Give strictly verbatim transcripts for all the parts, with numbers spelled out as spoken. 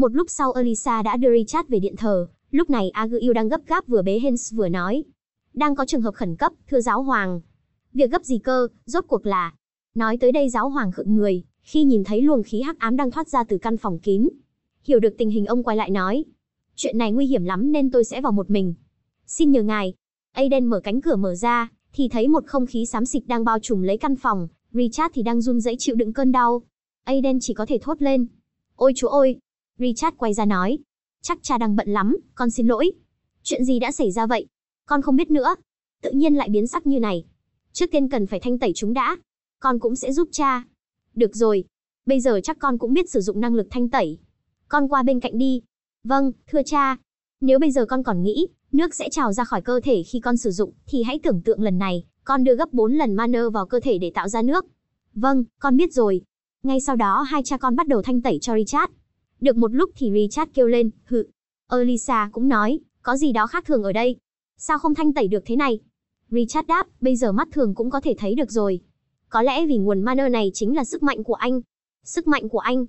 Một lúc sau Elisa đã đưa Richard về điện thờ. Lúc này Aguil đang gấp gáp vừa bế Hens vừa nói. Đang có trường hợp khẩn cấp, thưa giáo hoàng. Việc gấp gì cơ, rốt cuộc là... Nói tới đây giáo hoàng khựng người, khi nhìn thấy luồng khí hắc ám đang thoát ra từ căn phòng kín. Hiểu được tình hình ông quay lại nói. Chuyện này nguy hiểm lắm nên tôi sẽ vào một mình. Xin nhờ ngài. Aiden mở cánh cửa mở ra, thì thấy một không khí xám xịt đang bao trùm lấy căn phòng. Richard thì đang run rẩy chịu đựng cơn đau. Aiden chỉ có thể thốt lên. Ôi chú ôi. Richard quay ra nói. Chắc cha đang bận lắm, con xin lỗi. Chuyện gì đã xảy ra vậy? Con không biết nữa. Tự nhiên lại biến sắc như này. Trước tiên cần phải thanh tẩy chúng đã. Con cũng sẽ giúp cha. Được rồi. Bây giờ chắc con cũng biết sử dụng năng lực thanh tẩy. Con qua bên cạnh đi. Vâng, thưa cha. Nếu bây giờ con còn nghĩ, nước sẽ trào ra khỏi cơ thể khi con sử dụng, thì hãy tưởng tượng lần này, con đưa gấp bốn lần mana vào cơ thể để tạo ra nước. Vâng, con biết rồi. Ngay sau đó hai cha con bắt đầu thanh tẩy cho Richard. Được một lúc thì Richard kêu lên, hự. Elisa cũng nói, có gì đó khác thường ở đây. Sao không thanh tẩy được thế này? Richard đáp, bây giờ mắt thường cũng có thể thấy được rồi. Có lẽ vì nguồn mana này chính là sức mạnh của anh. Sức mạnh của anh?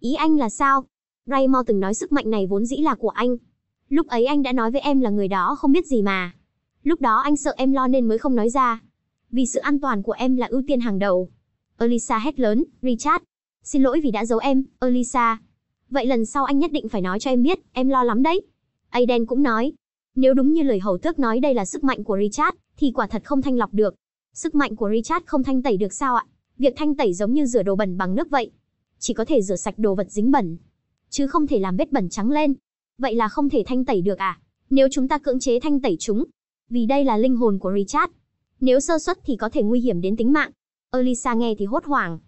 Ý anh là sao? Raymore từng nói sức mạnh này vốn dĩ là của anh. Lúc ấy anh đã nói với em là người đó không biết gì mà. Lúc đó anh sợ em lo nên mới không nói ra. Vì sự an toàn của em là ưu tiên hàng đầu. Elisa hét lớn, Richard. Xin lỗi vì đã giấu em, Elisa. Vậy lần sau anh nhất định phải nói cho em biết, em lo lắm đấy. Aiden cũng nói. Nếu đúng như lời hầu tước nói đây là sức mạnh của Richard, thì quả thật không thanh lọc được. Sức mạnh của Richard không thanh tẩy được sao ạ? Việc thanh tẩy giống như rửa đồ bẩn bằng nước vậy. Chỉ có thể rửa sạch đồ vật dính bẩn, chứ không thể làm vết bẩn trắng lên. Vậy là không thể thanh tẩy được à? Nếu chúng ta cưỡng chế thanh tẩy chúng, vì đây là linh hồn của Richard. Nếu sơ suất thì có thể nguy hiểm đến tính mạng. Elisa nghe thì hốt hoảng.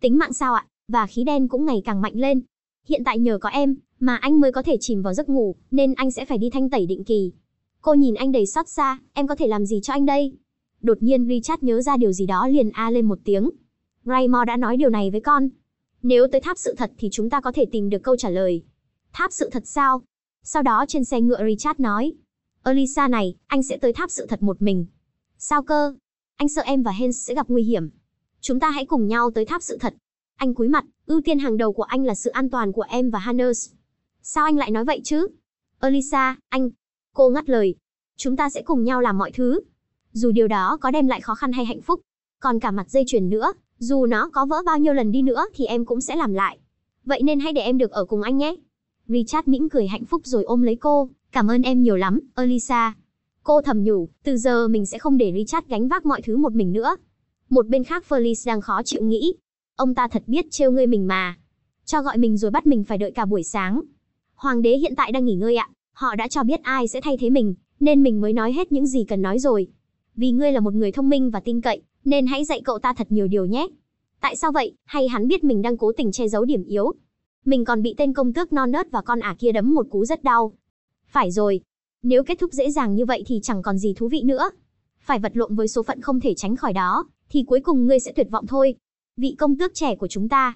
Tính mạng sao ạ? Và khí đen cũng ngày càng mạnh lên. Hiện tại nhờ có em, mà anh mới có thể chìm vào giấc ngủ, nên anh sẽ phải đi thanh tẩy định kỳ. Cô nhìn anh đầy xót xa, em có thể làm gì cho anh đây? Đột nhiên Richard nhớ ra điều gì đó liền a lên một tiếng. Raymore đã nói điều này với con. Nếu tới tháp sự thật thì chúng ta có thể tìm được câu trả lời. Tháp sự thật sao? Sau đó trên xe ngựa Richard nói. Elisa này, anh sẽ tới tháp sự thật một mình. Sao cơ? Anh sợ em và Hens sẽ gặp nguy hiểm. Chúng ta hãy cùng nhau tới tháp sự thật. Anh cúi mặt, ưu tiên hàng đầu của anh là sự an toàn của em và Hanners. Sao anh lại nói vậy chứ? Elisa, anh... Cô ngắt lời. Chúng ta sẽ cùng nhau làm mọi thứ. Dù điều đó có đem lại khó khăn hay hạnh phúc. Còn cả mặt dây chuyền nữa, dù nó có vỡ bao nhiêu lần đi nữa thì em cũng sẽ làm lại. Vậy nên hãy để em được ở cùng anh nhé. Richard mỉm cười hạnh phúc rồi ôm lấy cô. Cảm ơn em nhiều lắm, Elisa. Cô thầm nhủ, từ giờ mình sẽ không để Richard gánh vác mọi thứ một mình nữa. Một bên khác Felice đang khó chịu nghĩ. Ông ta thật biết trêu ngươi mình mà. Cho gọi mình rồi bắt mình phải đợi cả buổi sáng. Hoàng đế hiện tại đang nghỉ ngơi ạ. Họ đã cho biết ai sẽ thay thế mình, nên mình mới nói hết những gì cần nói rồi. Vì ngươi là một người thông minh và tin cậy, nên hãy dạy cậu ta thật nhiều điều nhé. Tại sao vậy? Hay hắn biết mình đang cố tình che giấu điểm yếu? Mình còn bị tên công tước non nớt và con ả kia đấm một cú rất đau. Phải rồi. Nếu kết thúc dễ dàng như vậy thì chẳng còn gì thú vị nữa. Phải vật lộn với số phận không thể tránh khỏi đó, thì cuối cùng ngươi sẽ tuyệt vọng thôi. Vị công tước trẻ của chúng ta.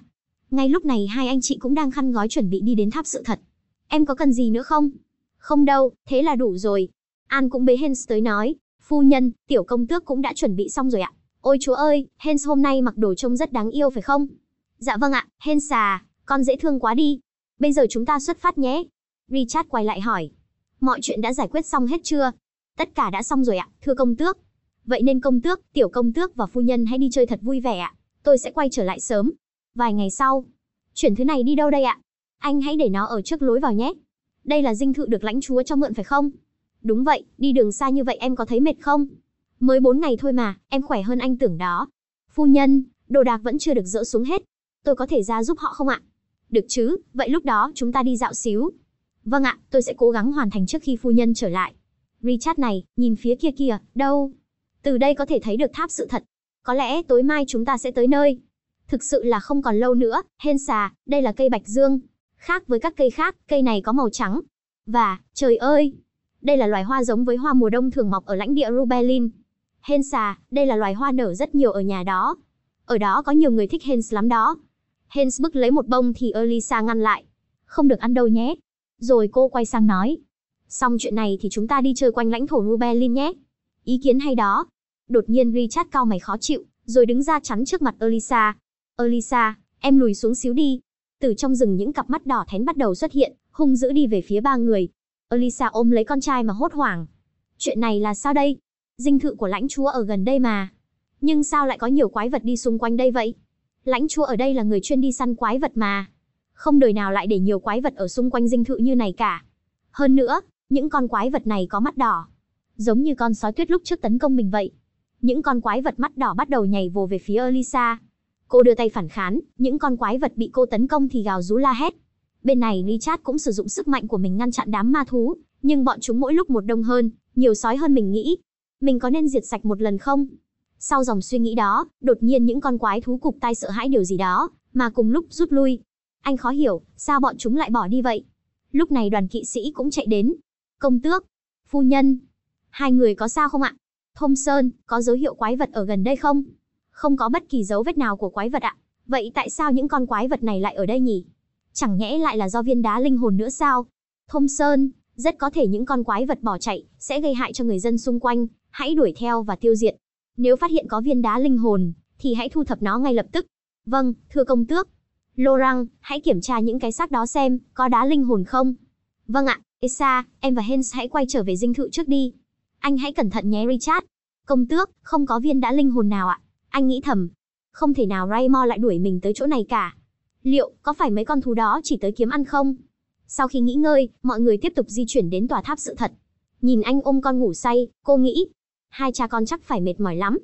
Ngay lúc này hai anh chị cũng đang khăn gói chuẩn bị đi đến tháp sự thật. Em có cần gì nữa không? Không đâu, thế là đủ rồi. An cũng bế Hens tới nói. Phu nhân, tiểu công tước cũng đã chuẩn bị xong rồi ạ. Ôi chúa ơi, Hens hôm nay mặc đồ trông rất đáng yêu phải không? Dạ vâng ạ, Hens à, con dễ thương quá đi. Bây giờ chúng ta xuất phát nhé. Richard quay lại hỏi. Mọi chuyện đã giải quyết xong hết chưa? Tất cả đã xong rồi ạ, thưa công tước. Vậy nên công tước, tiểu công tước và phu nhân hãy đi chơi thật vui vẻ ạ. Tôi sẽ quay trở lại sớm. Vài ngày sau. Chuyển thứ này đi đâu đây ạ? Anh hãy để nó ở trước lối vào nhé. Đây là dinh thự được lãnh chúa cho mượn phải không? Đúng vậy, đi đường xa như vậy em có thấy mệt không? Mới bốn ngày thôi mà, em khỏe hơn anh tưởng đó. Phu nhân, đồ đạc vẫn chưa được dỡ xuống hết. Tôi có thể ra giúp họ không ạ? Được chứ, vậy lúc đó chúng ta đi dạo xíu. Vâng ạ, tôi sẽ cố gắng hoàn thành trước khi phu nhân trở lại. Richard này, nhìn phía kia kìa, đâu? Từ đây có thể thấy được tháp sự thật. Có lẽ tối mai chúng ta sẽ tới nơi. Thực sự là không còn lâu nữa, Hens à, đây là cây bạch dương. Khác với các cây khác, cây này có màu trắng. Và, trời ơi! Đây là loài hoa giống với hoa mùa đông thường mọc ở lãnh địa Rubellin. Hens à, đây là loài hoa nở rất nhiều ở nhà đó. Ở đó có nhiều người thích Hens lắm đó. Hens bứt lấy một bông thì Elisa ngăn lại. Không được ăn đâu nhé. Rồi cô quay sang nói. Xong chuyện này thì chúng ta đi chơi quanh lãnh thổ Rubellin nhé. Ý kiến hay đó. Đột nhiên Richard cau mày khó chịu, rồi đứng ra chắn trước mặt Elisa. Elisa, em lùi xuống xíu đi. từ trong rừng những cặp mắt đỏ thén bắt đầu xuất hiện, hung dữ đi về phía ba người. Elisa ôm lấy con trai mà hốt hoảng. Chuyện này là sao đây? Dinh thự của lãnh chúa ở gần đây mà. Nhưng sao lại có nhiều quái vật đi xung quanh đây vậy? Lãnh chúa ở đây là người chuyên đi săn quái vật mà. Không đời nào lại để nhiều quái vật ở xung quanh dinh thự như này cả. Hơn nữa, những con quái vật này có mắt đỏ. Giống như con sói tuyết lúc trước tấn công mình vậy. Những con quái vật mắt đỏ bắt đầu nhảy vồ về phía Elisa. Cô đưa tay phản kháng, những con quái vật bị cô tấn công thì gào rú la hét. Bên này Richard cũng sử dụng sức mạnh của mình ngăn chặn đám ma thú, nhưng bọn chúng mỗi lúc một đông hơn, nhiều sói hơn mình nghĩ. Mình có nên diệt sạch một lần không? Sau dòng suy nghĩ đó, đột nhiên những con quái thú cụp tai sợ hãi điều gì đó, mà cùng lúc rút lui. Anh khó hiểu, sao bọn chúng lại bỏ đi vậy? Lúc này đoàn kỵ sĩ cũng chạy đến. Công tước, phu nhân, hai người có sao không ạ? Thompson, có dấu hiệu quái vật ở gần đây không? Không có bất kỳ dấu vết nào của quái vật ạ. Vậy tại sao những con quái vật này lại ở đây nhỉ? Chẳng nhẽ lại là do viên đá linh hồn nữa sao? Thompson, rất có thể những con quái vật bỏ chạy sẽ gây hại cho người dân xung quanh, hãy đuổi theo và tiêu diệt. Nếu phát hiện có viên đá linh hồn, thì hãy thu thập nó ngay lập tức. Vâng, thưa công tước. Laurent, hãy kiểm tra những cái xác đó xem có đá linh hồn không. Vâng ạ, Elisa, em và Hens hãy quay trở về dinh thự trước đi. Anh hãy cẩn thận nhé Richard. Công tước, không có viên đá linh hồn nào ạ. Anh nghĩ thầm, không thể nào Raymore lại đuổi mình tới chỗ này cả. Liệu có phải mấy con thú đó chỉ tới kiếm ăn không? Sau khi nghỉ ngơi, mọi người tiếp tục di chuyển đến tòa tháp sự thật. Nhìn anh ôm con ngủ say, cô nghĩ, hai cha con chắc phải mệt mỏi lắm,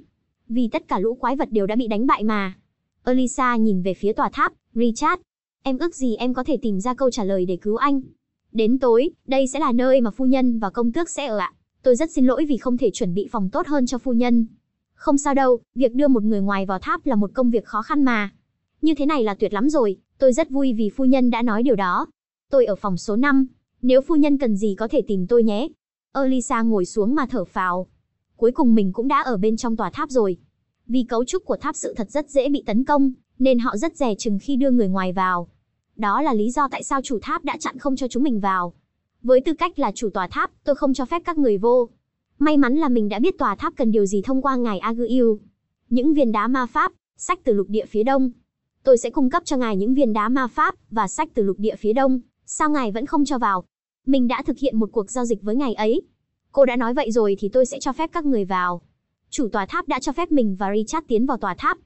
vì tất cả lũ quái vật đều đã bị đánh bại mà. Elisa nhìn về phía tòa tháp, Richard, em ước gì em có thể tìm ra câu trả lời để cứu anh. Đến tối, đây sẽ là nơi mà phu nhân và công tước sẽ ở ạ. Tôi rất xin lỗi vì không thể chuẩn bị phòng tốt hơn cho phu nhân. Không sao đâu, việc đưa một người ngoài vào tháp là một công việc khó khăn mà. Như thế này là tuyệt lắm rồi, tôi rất vui vì phu nhân đã nói điều đó. Tôi ở phòng số năm, nếu phu nhân cần gì có thể tìm tôi nhé. Elisa ngồi xuống mà thở phào. Cuối cùng mình cũng đã ở bên trong tòa tháp rồi. Vì cấu trúc của tháp sự thật rất dễ bị tấn công, nên họ rất dè chừng khi đưa người ngoài vào. Đó là lý do tại sao chủ tháp đã chặn không cho chúng mình vào. Với tư cách là chủ tòa tháp, tôi không cho phép các người vô. May mắn là mình đã biết tòa tháp cần điều gì thông qua ngài Aguil. Những viên đá ma pháp, sách từ lục địa phía đông. Tôi sẽ cung cấp cho ngài những viên đá ma pháp và sách từ lục địa phía đông. Sao ngài vẫn không cho vào? Mình đã thực hiện một cuộc giao dịch với ngài ấy. Cô đã nói vậy rồi thì tôi sẽ cho phép các người vào. Chủ tòa tháp đã cho phép mình và Richard tiến vào tòa tháp.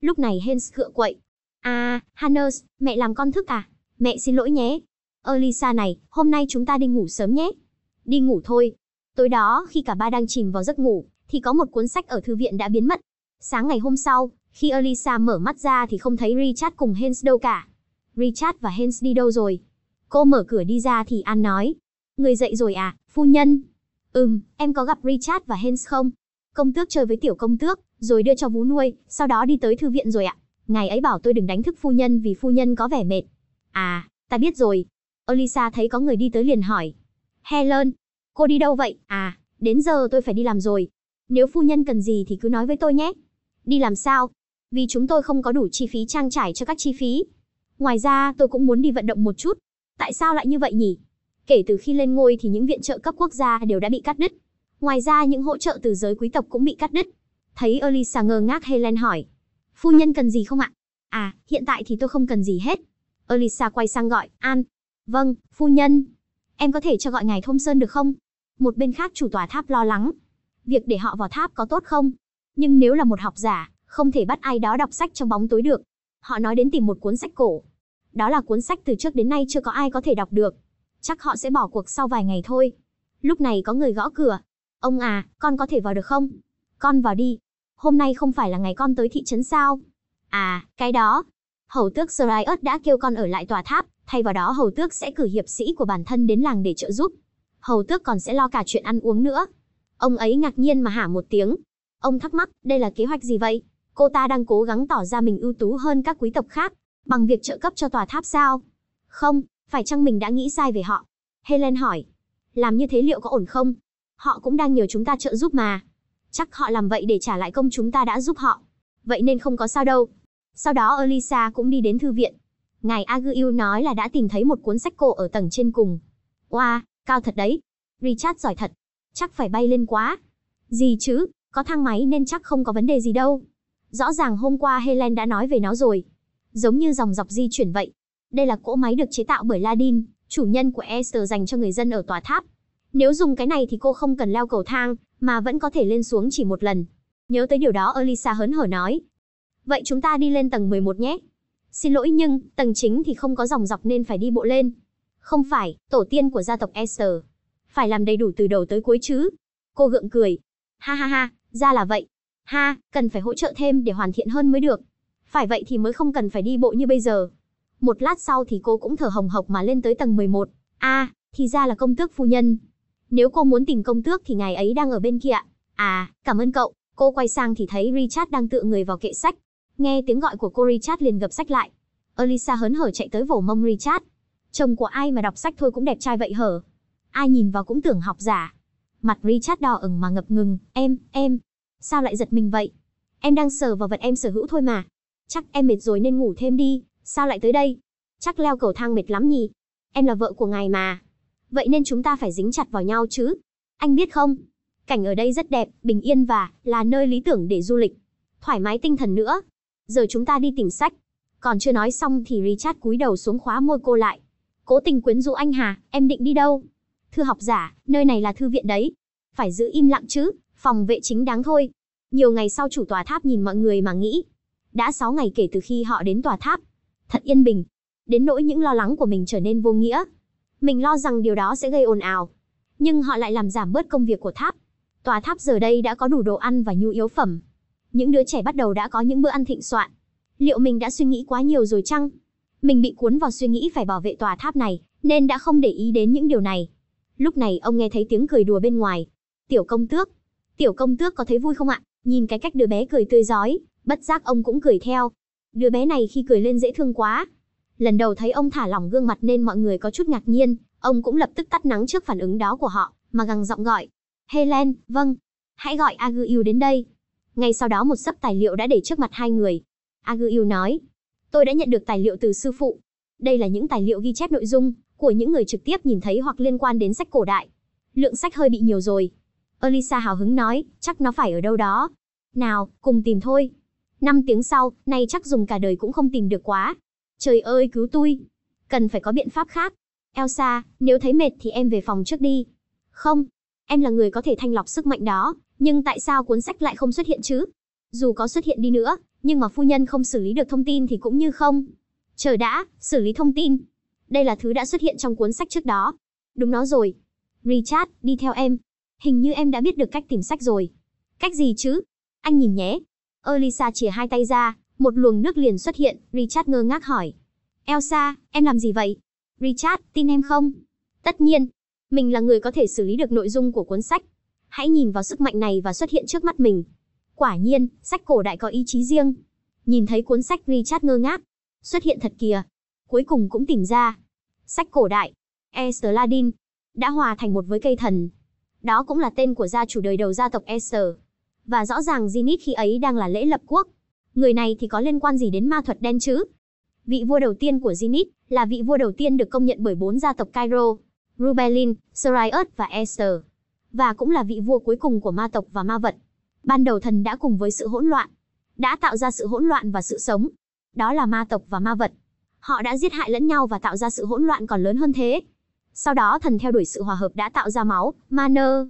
Lúc này Hens cựa quậy. À, Hannes, mẹ làm con thức à? Mẹ xin lỗi nhé. Elisa này, hôm nay chúng ta đi ngủ sớm nhé. Đi ngủ thôi. Tối đó, khi cả ba đang chìm vào giấc ngủ, thì có một cuốn sách ở thư viện đã biến mất. Sáng ngày hôm sau, khi Elisa mở mắt ra thì không thấy Richard cùng Hens đâu cả. Richard và Hens đi đâu rồi? Cô mở cửa đi ra thì An nói. Người dậy rồi à, phu nhân? Ừm, em có gặp Richard và Hens không? Công tước chơi với tiểu công tước, rồi đưa cho vú nuôi, sau đó đi tới thư viện rồi ạ. Ngài ấy bảo tôi đừng đánh thức phu nhân vì phu nhân có vẻ mệt. À, ta biết rồi. Elisa thấy có người đi tới liền hỏi. Helen, cô đi đâu vậy? À, đến giờ tôi phải đi làm rồi. Nếu phu nhân cần gì thì cứ nói với tôi nhé. Đi làm sao? Vì chúng tôi không có đủ chi phí trang trải cho các chi phí. Ngoài ra tôi cũng muốn đi vận động một chút. Tại sao lại như vậy nhỉ? Kể từ khi lên ngôi thì những viện trợ cấp quốc gia đều đã bị cắt đứt. Ngoài ra những hỗ trợ từ giới quý tộc cũng bị cắt đứt. Thấy Elisa ngơ ngác, Helen hỏi. Phu nhân cần gì không ạ? À, hiện tại thì tôi không cần gì hết. Elisa quay sang gọi, An. Vâng, phu nhân. Em có thể cho gọi ngài Thompson được không? Một bên khác chủ tòa tháp lo lắng. Việc để họ vào tháp có tốt không? Nhưng nếu là một học giả, không thể bắt ai đó đọc sách trong bóng tối được. Họ nói đến tìm một cuốn sách cổ. Đó là cuốn sách từ trước đến nay chưa có ai có thể đọc được. Chắc họ sẽ bỏ cuộc sau vài ngày thôi. Lúc này có người gõ cửa. Ông à, con có thể vào được không? Con vào đi. Hôm nay không phải là ngày con tới thị trấn sao? À, cái đó. Hầu tước Seraius đã kêu con ở lại tòa tháp. Thay vào đó hầu tước sẽ cử hiệp sĩ của bản thân đến làng để trợ giúp. Hầu tước còn sẽ lo cả chuyện ăn uống nữa. Ông ấy ngạc nhiên mà hả một tiếng. Ông thắc mắc, đây là kế hoạch gì vậy? Cô ta đang cố gắng tỏ ra mình ưu tú hơn các quý tộc khác, bằng việc trợ cấp cho tòa tháp sao? Không, phải chăng mình đã nghĩ sai về họ? Helen hỏi. Làm như thế liệu có ổn không? Họ cũng đang nhờ chúng ta trợ giúp mà. Chắc họ làm vậy để trả lại công chúng ta đã giúp họ. Vậy nên không có sao đâu. Sau đó Elisa cũng đi đến thư viện. Ngài Aguil nói là đã tìm thấy một cuốn sách cổ ở tầng trên cùng. Wow, cao thật đấy. Richard giỏi thật. Chắc phải bay lên quá. Gì chứ, có thang máy nên chắc không có vấn đề gì đâu. Rõ ràng hôm qua Helen đã nói về nó rồi. Giống như dòng dọc di chuyển vậy. Đây là cỗ máy được chế tạo bởi Ladin, chủ nhân của Esther dành cho người dân ở tòa tháp. Nếu dùng cái này thì cô không cần leo cầu thang, mà vẫn có thể lên xuống chỉ một lần. Nhớ tới điều đó, Elisa hớn hở nói. Vậy chúng ta đi lên tầng mười một nhé. Xin lỗi nhưng, tầng chính thì không có dòng dọc nên phải đi bộ lên. Không phải, tổ tiên của gia tộc Esther. Phải làm đầy đủ từ đầu tới cuối chứ. Cô gượng cười. Ha ha ha, ra là vậy. Ha, cần phải hỗ trợ thêm để hoàn thiện hơn mới được. Phải vậy thì mới không cần phải đi bộ như bây giờ. Một lát sau thì cô cũng thở hồng hộc mà lên tới tầng mười một. À, thì ra là công tước phu nhân. Nếu cô muốn tìm công tước thì ngài ấy đang ở bên kia. À, cảm ơn cậu. Cô quay sang thì thấy Richard đang tựa người vào kệ sách. Nghe tiếng gọi của cô, Richard liền gập sách lại. Elisa hớn hở chạy tới vỗ mông Richard. Chồng của ai mà đọc sách thôi cũng đẹp trai vậy hở? Ai nhìn vào cũng tưởng học giả. Mặt Richard đỏ ửng mà ngập ngừng. Em, em, sao lại giật mình vậy? Em đang sờ vào vật em sở hữu thôi mà. Chắc em mệt rồi nên ngủ thêm đi. Sao lại tới đây? Chắc leo cầu thang mệt lắm nhỉ? Em là vợ của ngài mà. Vậy nên chúng ta phải dính chặt vào nhau chứ. Anh biết không? Cảnh ở đây rất đẹp, bình yên và là nơi lý tưởng để du lịch. Thoải mái tinh thần nữa. Giờ chúng ta đi tìm sách. Còn chưa nói xong thì Richard cúi đầu xuống khóa môi cô lại. Cố tình quyến rũ anh hà, em định đi đâu? Thư học giả, nơi này là thư viện đấy. Phải giữ im lặng chứ, phòng vệ chính đáng thôi. Nhiều ngày sau chủ tòa tháp nhìn mọi người mà nghĩ. Đã sáu ngày kể từ khi họ đến tòa tháp. Thật yên bình. Đến nỗi những lo lắng của mình trở nên vô nghĩa. Mình lo rằng điều đó sẽ gây ồn ào. Nhưng họ lại làm giảm bớt công việc của tháp. Tòa tháp giờ đây đã có đủ đồ ăn và nhu yếu phẩm. Những đứa trẻ bắt đầu đã có những bữa ăn thịnh soạn. Liệu mình đã suy nghĩ quá nhiều rồi chăng? Mình bị cuốn vào suy nghĩ phải bảo vệ tòa tháp này, nên đã không để ý đến những điều này. Lúc này ông nghe thấy tiếng cười đùa bên ngoài. Tiểu công tước. Tiểu công tước có thấy vui không ạ? Nhìn cái cách đứa bé cười tươi rói, bất giác ông cũng cười theo. Đứa bé này khi cười lên dễ thương quá. Lần đầu thấy ông thả lỏng gương mặt nên mọi người có chút ngạc nhiên. Ông cũng lập tức tắt nắng trước phản ứng đó của họ, mà gằn giọng gọi. Helen, vâng. Hãy gọi Aguil đến đây. Ngay sau đó một xấp tài liệu đã để trước mặt hai người. Aguil nói. Tôi đã nhận được tài liệu từ sư phụ. Đây là những tài liệu ghi chép nội dung của những người trực tiếp nhìn thấy hoặc liên quan đến sách cổ đại. Lượng sách hơi bị nhiều rồi. Elisa hào hứng nói, chắc nó phải ở đâu đó. Nào, cùng tìm thôi. Năm tiếng sau, nay chắc dùng cả đời cũng không tìm được quá. Trời ơi cứu tôi. Cần phải có biện pháp khác. Elsa, nếu thấy mệt thì em về phòng trước đi. Không, em là người có thể thanh lọc sức mạnh đó. Nhưng tại sao cuốn sách lại không xuất hiện chứ? Dù có xuất hiện đi nữa, nhưng mà phu nhân không xử lý được thông tin thì cũng như không. Chờ đã, xử lý thông tin. Đây là thứ đã xuất hiện trong cuốn sách trước đó. Đúng nó rồi. Richard, đi theo em. Hình như em đã biết được cách tìm sách rồi. Cách gì chứ? Anh nhìn nhé. Elisa chìa hai tay ra, một luồng nước liền xuất hiện. Richard ngơ ngác hỏi. Elsa, em làm gì vậy? Richard, tin em không? Tất nhiên, mình là người có thể xử lý được nội dung của cuốn sách. Hãy nhìn vào sức mạnh này và xuất hiện trước mắt mình. Quả nhiên, sách cổ đại có ý chí riêng. Nhìn thấy cuốn sách, Richard ngơ ngác. Xuất hiện thật kìa. Cuối cùng cũng tìm ra. Sách cổ đại. Estoladin. Đã hòa thành một với cây thần. Đó cũng là tên của gia chủ đời đầu gia tộc Esther. Và rõ ràng Jinith khi ấy đang là lễ lập quốc. Người này thì có liên quan gì đến ma thuật đen chứ? Vị vua đầu tiên của Jinith là vị vua đầu tiên được công nhận bởi bốn gia tộc Cairo, Rubellin, Seraius và Esther. Và cũng là vị vua cuối cùng của ma tộc và ma vật. Ban đầu thần đã cùng với sự hỗn loạn. Đã tạo ra sự hỗn loạn và sự sống. Đó là ma tộc và ma vật. Họ đã giết hại lẫn nhau và tạo ra sự hỗn loạn còn lớn hơn thế. Sau đó thần theo đuổi sự hòa hợp đã tạo ra máu, ma nơ.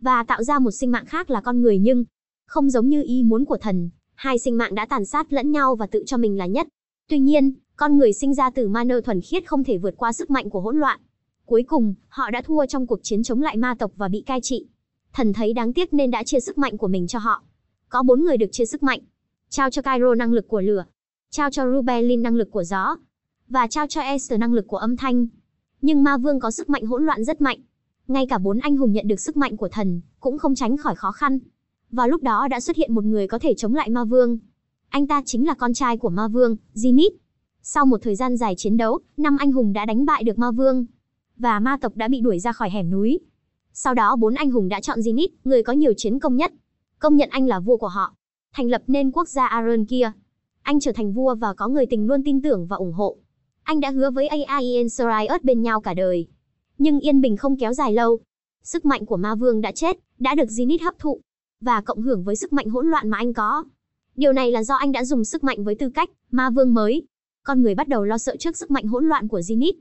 Và tạo ra một sinh mạng khác là con người nhưng không giống như ý muốn của thần. Hai sinh mạng đã tàn sát lẫn nhau và tự cho mình là nhất. Tuy nhiên, con người sinh ra từ ma nơ thuần khiết không thể vượt qua sức mạnh của hỗn loạn. Cuối cùng, họ đã thua trong cuộc chiến chống lại ma tộc và bị cai trị. Thần thấy đáng tiếc nên đã chia sức mạnh của mình cho họ. Có bốn người được chia sức mạnh. Trao cho Cairo năng lực của lửa. Trao cho Rubellin năng lực của gió. Và trao cho Esther năng lực của âm thanh. Nhưng ma vương có sức mạnh hỗn loạn rất mạnh. Ngay cả bốn anh hùng nhận được sức mạnh của thần, cũng không tránh khỏi khó khăn. Và lúc đó đã xuất hiện một người có thể chống lại ma vương. Anh ta chính là con trai của ma vương, Zinit. Sau một thời gian dài chiến đấu, năm anh hùng đã đánh bại được ma vương. Và ma tộc đã bị đuổi ra khỏi hẻm núi. Sau đó bốn anh hùng đã chọn Jinith, người có nhiều chiến công nhất. Công nhận anh là vua của họ. Thành lập nên quốc gia Aron kia. Anh trở thành vua và có người tình luôn tin tưởng và ủng hộ. Anh đã hứa với Aien Sirius bên nhau cả đời. Nhưng yên bình không kéo dài lâu. Sức mạnh của ma vương đã chết, đã được Jinith hấp thụ. Và cộng hưởng với sức mạnh hỗn loạn mà anh có. Điều này là do anh đã dùng sức mạnh với tư cách ma vương mới. con người bắt đầu lo sợ trước sức mạnh hỗn loạn của Zinit.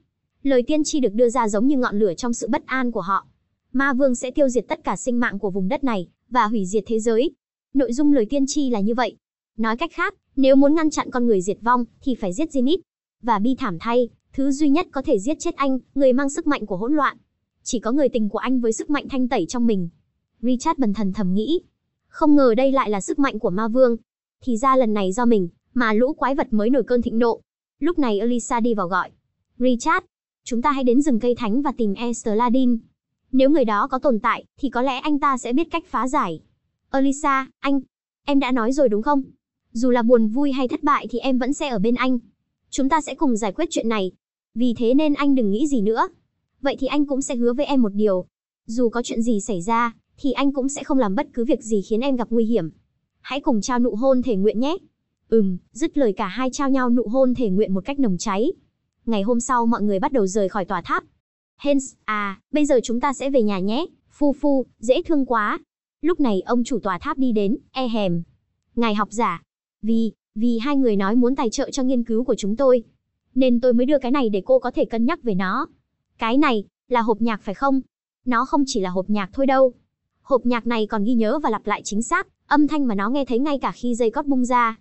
Lời tiên tri được đưa ra giống như ngọn lửa trong sự bất an của họ. Ma vương sẽ tiêu diệt tất cả sinh mạng của vùng đất này và hủy diệt thế giới. Nội dung lời tiên tri là như vậy. Nói cách khác, nếu muốn ngăn chặn con người diệt vong thì phải giết Zinit. Và bi thảm thay, thứ duy nhất có thể giết chết anh, người mang sức mạnh của hỗn loạn, chỉ có người tình của anh với sức mạnh thanh tẩy trong mình. Richard bần thần thầm nghĩ, không ngờ đây lại là sức mạnh của ma vương. Thì ra lần này do mình, mà lũ quái vật mới nổi cơn thịnh nộ. Lúc này Elisa đi vào gọi, Richard, chúng ta hãy đến rừng cây thánh và tìm Estoladin. Nếu người đó có tồn tại, thì có lẽ anh ta sẽ biết cách phá giải. Elisa, anh, em đã nói rồi đúng không? Dù là buồn vui hay thất bại thì em vẫn sẽ ở bên anh. Chúng ta sẽ cùng giải quyết chuyện này. Vì thế nên anh đừng nghĩ gì nữa. Vậy thì anh cũng sẽ hứa với em một điều. Dù có chuyện gì xảy ra, thì anh cũng sẽ không làm bất cứ việc gì khiến em gặp nguy hiểm. Hãy cùng trao nụ hôn thể nguyện nhé. Ừm, dứt lời cả hai trao nhau nụ hôn thể nguyện một cách nồng cháy. Ngày hôm sau mọi người bắt đầu rời khỏi tòa tháp. Hens, à, bây giờ chúng ta sẽ về nhà nhé. Phu phu, dễ thương quá. Lúc này ông chủ tòa tháp đi đến, e hèm. Ngài học giả, vì, vì hai người nói muốn tài trợ cho nghiên cứu của chúng tôi, nên tôi mới đưa cái này để cô có thể cân nhắc về nó. Cái này, là hộp nhạc phải không? Nó không chỉ là hộp nhạc thôi đâu. Hộp nhạc này còn ghi nhớ và lặp lại chính xác âm thanh mà nó nghe thấy ngay cả khi dây cót bung ra.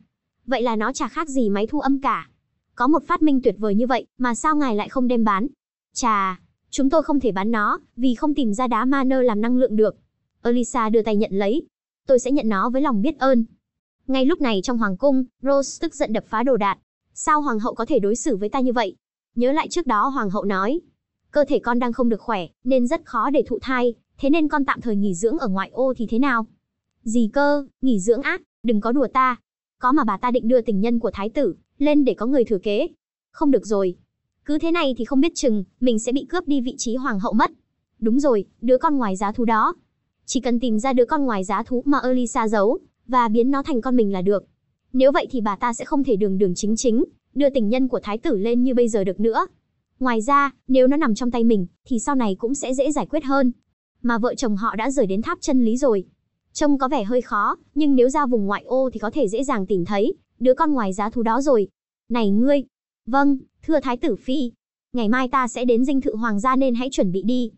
Vậy là nó chả khác gì máy thu âm cả. Có một phát minh tuyệt vời như vậy mà sao ngài lại không đem bán? Chà, chúng tôi không thể bán nó vì không tìm ra đá ma nơ làm năng lượng được. Elisa đưa tay nhận lấy. Tôi sẽ nhận nó với lòng biết ơn. Ngay lúc này trong hoàng cung, Rose tức giận đập phá đồ đạc. Sao hoàng hậu có thể đối xử với ta như vậy? Nhớ lại trước đó hoàng hậu nói, cơ thể con đang không được khỏe nên rất khó để thụ thai, thế nên con tạm thời nghỉ dưỡng ở ngoại ô thì thế nào? Gì cơ, nghỉ dưỡng ác, đừng có đùa ta. Có mà bà ta định đưa tình nhân của thái tử lên để có người thừa kế. Không được rồi, cứ thế này thì không biết chừng mình sẽ bị cướp đi vị trí hoàng hậu mất. Đúng rồi, đứa con ngoài giá thú đó. Chỉ cần tìm ra đứa con ngoài giá thú mà Elisa giấu và biến nó thành con mình là được. Nếu vậy thì bà ta sẽ không thể đường đường chính chính đưa tình nhân của thái tử lên như bây giờ được nữa. Ngoài ra, nếu nó nằm trong tay mình thì sau này cũng sẽ dễ giải quyết hơn. Mà vợ chồng họ đã rời đến tháp chân lý rồi. Trông có vẻ hơi khó, nhưng nếu ra vùng ngoại ô thì có thể dễ dàng tìm thấy đứa con ngoài giá thú đó rồi. Này ngươi! Vâng, thưa thái tử phi. Ngày mai ta sẽ đến dinh thự hoàng gia nên hãy chuẩn bị đi.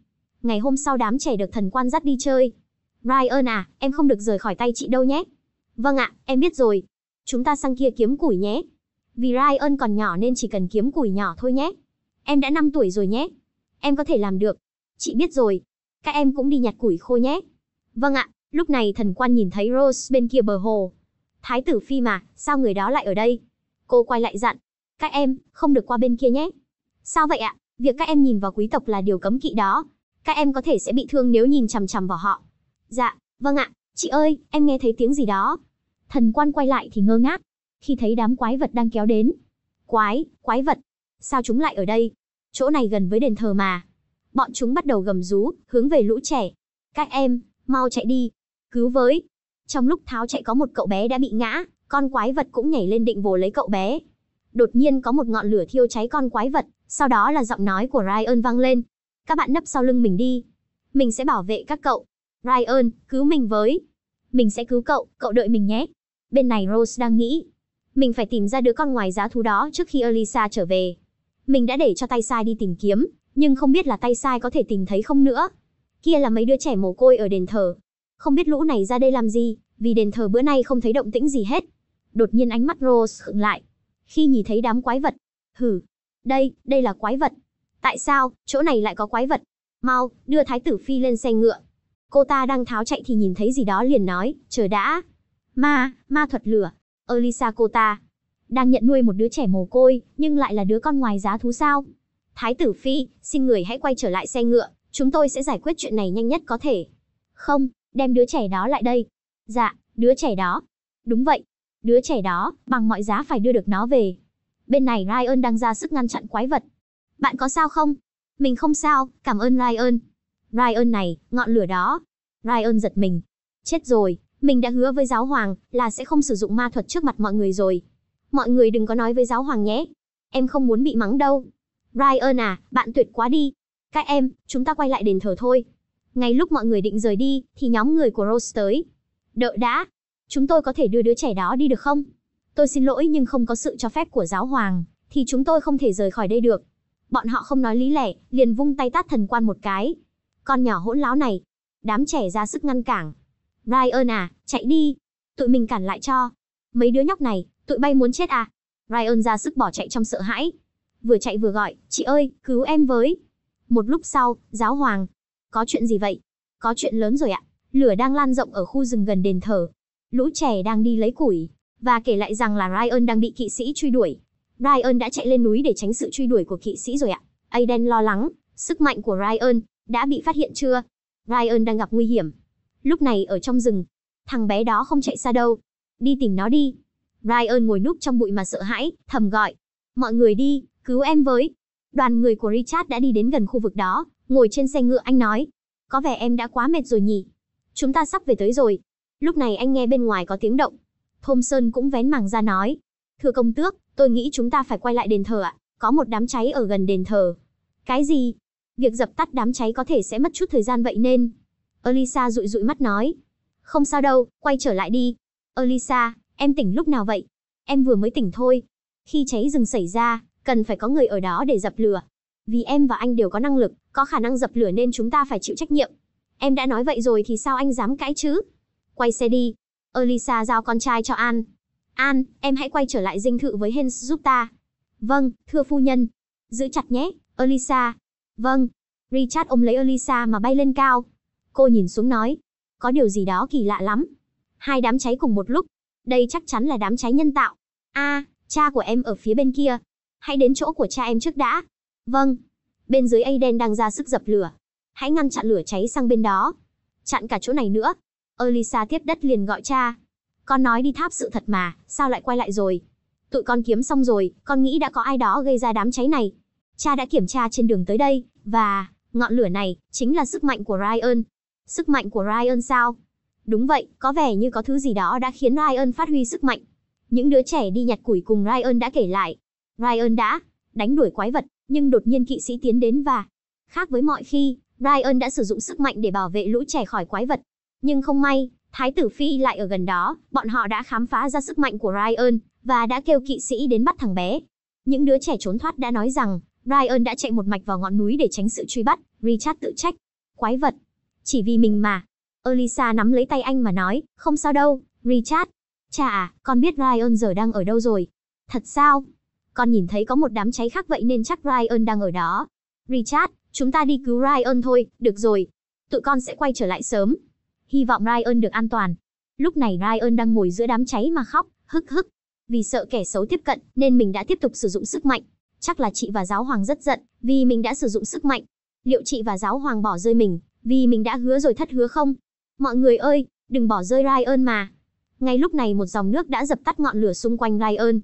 Ngày hôm sau đám trẻ được thần quan dắt đi chơi. Ryan à, em không được rời khỏi tay chị đâu nhé. Vâng ạ, em biết rồi. Chúng ta sang kia kiếm củi nhé. Vì Ryan còn nhỏ nên chỉ cần kiếm củi nhỏ thôi nhé. Em đã năm tuổi rồi nhé. Em có thể làm được. Chị biết rồi. Các em cũng đi nhặt củi khô nhé. Vâng ạ. Lúc này thần quan nhìn thấy Rose bên kia bờ hồ. Thái tử phi mà, sao người đó lại ở đây? Cô quay lại dặn. Các em, không được qua bên kia nhé. Sao vậy ạ? Việc các em nhìn vào quý tộc là điều cấm kỵ đó. Các em có thể sẽ bị thương nếu nhìn chằm chằm vào họ. Dạ, vâng ạ. Chị ơi, em nghe thấy tiếng gì đó. Thần quan quay lại thì ngơ ngác khi thấy đám quái vật đang kéo đến. Quái, quái vật. Sao chúng lại ở đây? Chỗ này gần với đền thờ mà. Bọn chúng bắt đầu gầm rú, hướng về lũ trẻ. Các em, mau chạy đi. Cứu với. Trong lúc tháo chạy có một cậu bé đã bị ngã, con quái vật cũng nhảy lên định vồ lấy cậu bé. Đột nhiên có một ngọn lửa thiêu cháy con quái vật, sau đó là giọng nói của Ryan vang lên. Các bạn nấp sau lưng mình đi. Mình sẽ bảo vệ các cậu. Ryan, cứu mình với. Mình sẽ cứu cậu, cậu đợi mình nhé. Bên này Rose đang nghĩ. Mình phải tìm ra đứa con ngoài giá thú đó trước khi Elisa trở về. Mình đã để cho tay sai đi tìm kiếm, nhưng không biết là tay sai có thể tìm thấy không nữa. Kia là mấy đứa trẻ mồ côi ở đền thờ. Không biết lũ này ra đây làm gì, vì đền thờ bữa nay không thấy động tĩnh gì hết. Đột nhiên ánh mắt Rose khựng lại khi nhìn thấy đám quái vật. Hừ, đây, đây là quái vật. Tại sao, chỗ này lại có quái vật? Mau, đưa thái tử phi lên xe ngựa. Cô ta đang tháo chạy thì nhìn thấy gì đó liền nói, chờ đã. Ma, ma thuật lửa. Elisa cô ta đang nhận nuôi một đứa trẻ mồ côi, nhưng lại là đứa con ngoài giá thú sao? Thái tử phi, xin người hãy quay trở lại xe ngựa, chúng tôi sẽ giải quyết chuyện này nhanh nhất có thể. Không. Đem đứa trẻ đó lại đây. Dạ, đứa trẻ đó. Đúng vậy, đứa trẻ đó, bằng mọi giá phải đưa được nó về. Bên này Ryan đang ra sức ngăn chặn quái vật. Bạn có sao không? Mình không sao, cảm ơn Ryan. Ryan này, ngọn lửa đó. Ryan giật mình. Chết rồi, mình đã hứa với giáo hoàng là sẽ không sử dụng ma thuật trước mặt mọi người rồi. Mọi người đừng có nói với giáo hoàng nhé. Em không muốn bị mắng đâu. Ryan à, bạn tuyệt quá đi. Các em, chúng ta quay lại đền thờ thôi. Ngay lúc mọi người định rời đi, thì nhóm người của Rose tới. Đợi đã, chúng tôi có thể đưa đứa trẻ đó đi được không? Tôi xin lỗi nhưng không có sự cho phép của giáo hoàng, thì chúng tôi không thể rời khỏi đây được. Bọn họ không nói lý lẽ, liền vung tay tát thần quan một cái. Con nhỏ hỗn láo này. Đám trẻ ra sức ngăn cản. Ryan à, chạy đi. Tụi mình cản lại cho. Mấy đứa nhóc này, tụi bay muốn chết à? Ryan ra sức bỏ chạy trong sợ hãi. Vừa chạy vừa gọi, chị ơi, cứu em với. Một lúc sau, giáo hoàng. Có chuyện gì vậy? Có chuyện lớn rồi ạ. Lửa đang lan rộng ở khu rừng gần đền thờ. Lũ trẻ đang đi lấy củi. Và kể lại rằng là Ryan đang bị kỵ sĩ truy đuổi. Ryan đã chạy lên núi để tránh sự truy đuổi của kỵ sĩ rồi ạ. Aiden lo lắng, sức mạnh của Ryan đã bị phát hiện chưa? Ryan đang gặp nguy hiểm. Lúc này ở trong rừng, thằng bé đó không chạy xa đâu. Đi tìm nó đi. Ryan ngồi núp trong bụi mà sợ hãi, thầm gọi. Mọi người đi, cứu em với. Đoàn người của Richard đã đi đến gần khu vực đó, ngồi trên xe ngựa anh nói. Có vẻ em đã quá mệt rồi nhỉ? Chúng ta sắp về tới rồi. Lúc này anh nghe bên ngoài có tiếng động. Thompson cũng vén màng ra nói. Thưa công tước, tôi nghĩ chúng ta phải quay lại đền thờ ạ. Có một đám cháy ở gần đền thờ. Cái gì? Việc dập tắt đám cháy có thể sẽ mất chút thời gian vậy nên. Elisa dụi dụi mắt nói. Không sao đâu, quay trở lại đi. Elisa, em tỉnh lúc nào vậy? Em vừa mới tỉnh thôi. Khi cháy rừng xảy ra, cần phải có người ở đó để dập lửa. Vì em và anh đều có năng lực, có khả năng dập lửa nên chúng ta phải chịu trách nhiệm. Em đã nói vậy rồi thì sao anh dám cãi chứ? Quay xe đi. Elisa giao con trai cho An. An, em hãy quay trở lại dinh thự với Hens giúp ta. Vâng, thưa phu nhân. Giữ chặt nhé, Elisa. Vâng. Richard ôm lấy Elisa mà bay lên cao. Cô nhìn xuống nói. Có điều gì đó kỳ lạ lắm. Hai đám cháy cùng một lúc. Đây chắc chắn là đám cháy nhân tạo. A, à, cha của em ở phía bên kia. Hãy đến chỗ của cha em trước đã. Vâng. Bên dưới Aiden đang ra sức dập lửa. Hãy ngăn chặn lửa cháy sang bên đó. Chặn cả chỗ này nữa. Elisa tiếp đất liền gọi cha. Con nói đi tháp sự thật mà, sao lại quay lại rồi? Tụi con kiếm xong rồi, con nghĩ đã có ai đó gây ra đám cháy này. Cha đã kiểm tra trên đường tới đây, và ngọn lửa này chính là sức mạnh của Ryan. Sức mạnh của Ryan sao? Đúng vậy, có vẻ như có thứ gì đó đã khiến Ryan phát huy sức mạnh. Những đứa trẻ đi nhặt củi cùng Ryan đã kể lại. Ryan đã đánh đuổi quái vật, nhưng đột nhiên kỵ sĩ tiến đến và... Khác với mọi khi, Ryan đã sử dụng sức mạnh để bảo vệ lũ trẻ khỏi quái vật. Nhưng không may, Thái tử Phi lại ở gần đó, bọn họ đã khám phá ra sức mạnh của Ryan, và đã kêu kỵ sĩ đến bắt thằng bé. Những đứa trẻ trốn thoát đã nói rằng, Ryan đã chạy một mạch vào ngọn núi để tránh sự truy bắt, Richard tự trách. Quái vật. Chỉ vì mình mà. Elisa nắm lấy tay anh mà nói, không sao đâu, Richard. Cha à, con biết Ryan giờ đang ở đâu rồi. Thật sao? Con nhìn thấy có một đám cháy khác vậy nên chắc Ryan đang ở đó. Richard, chúng ta đi cứu Ryan thôi, được rồi. Tụi con sẽ quay trở lại sớm. Hy vọng Ryan được an toàn. Lúc này Ryan đang ngồi giữa đám cháy mà khóc, hức hức. Vì sợ kẻ xấu tiếp cận, nên mình đã tiếp tục sử dụng sức mạnh. Chắc là chị và giáo hoàng rất giận, vì mình đã sử dụng sức mạnh. Liệu chị và giáo hoàng bỏ rơi mình, vì mình đã hứa rồi thất hứa không? Mọi người ơi, đừng bỏ rơi Ryan mà. Ngay lúc này một dòng nước đã dập tắt ngọn lửa xung quanh Ryan.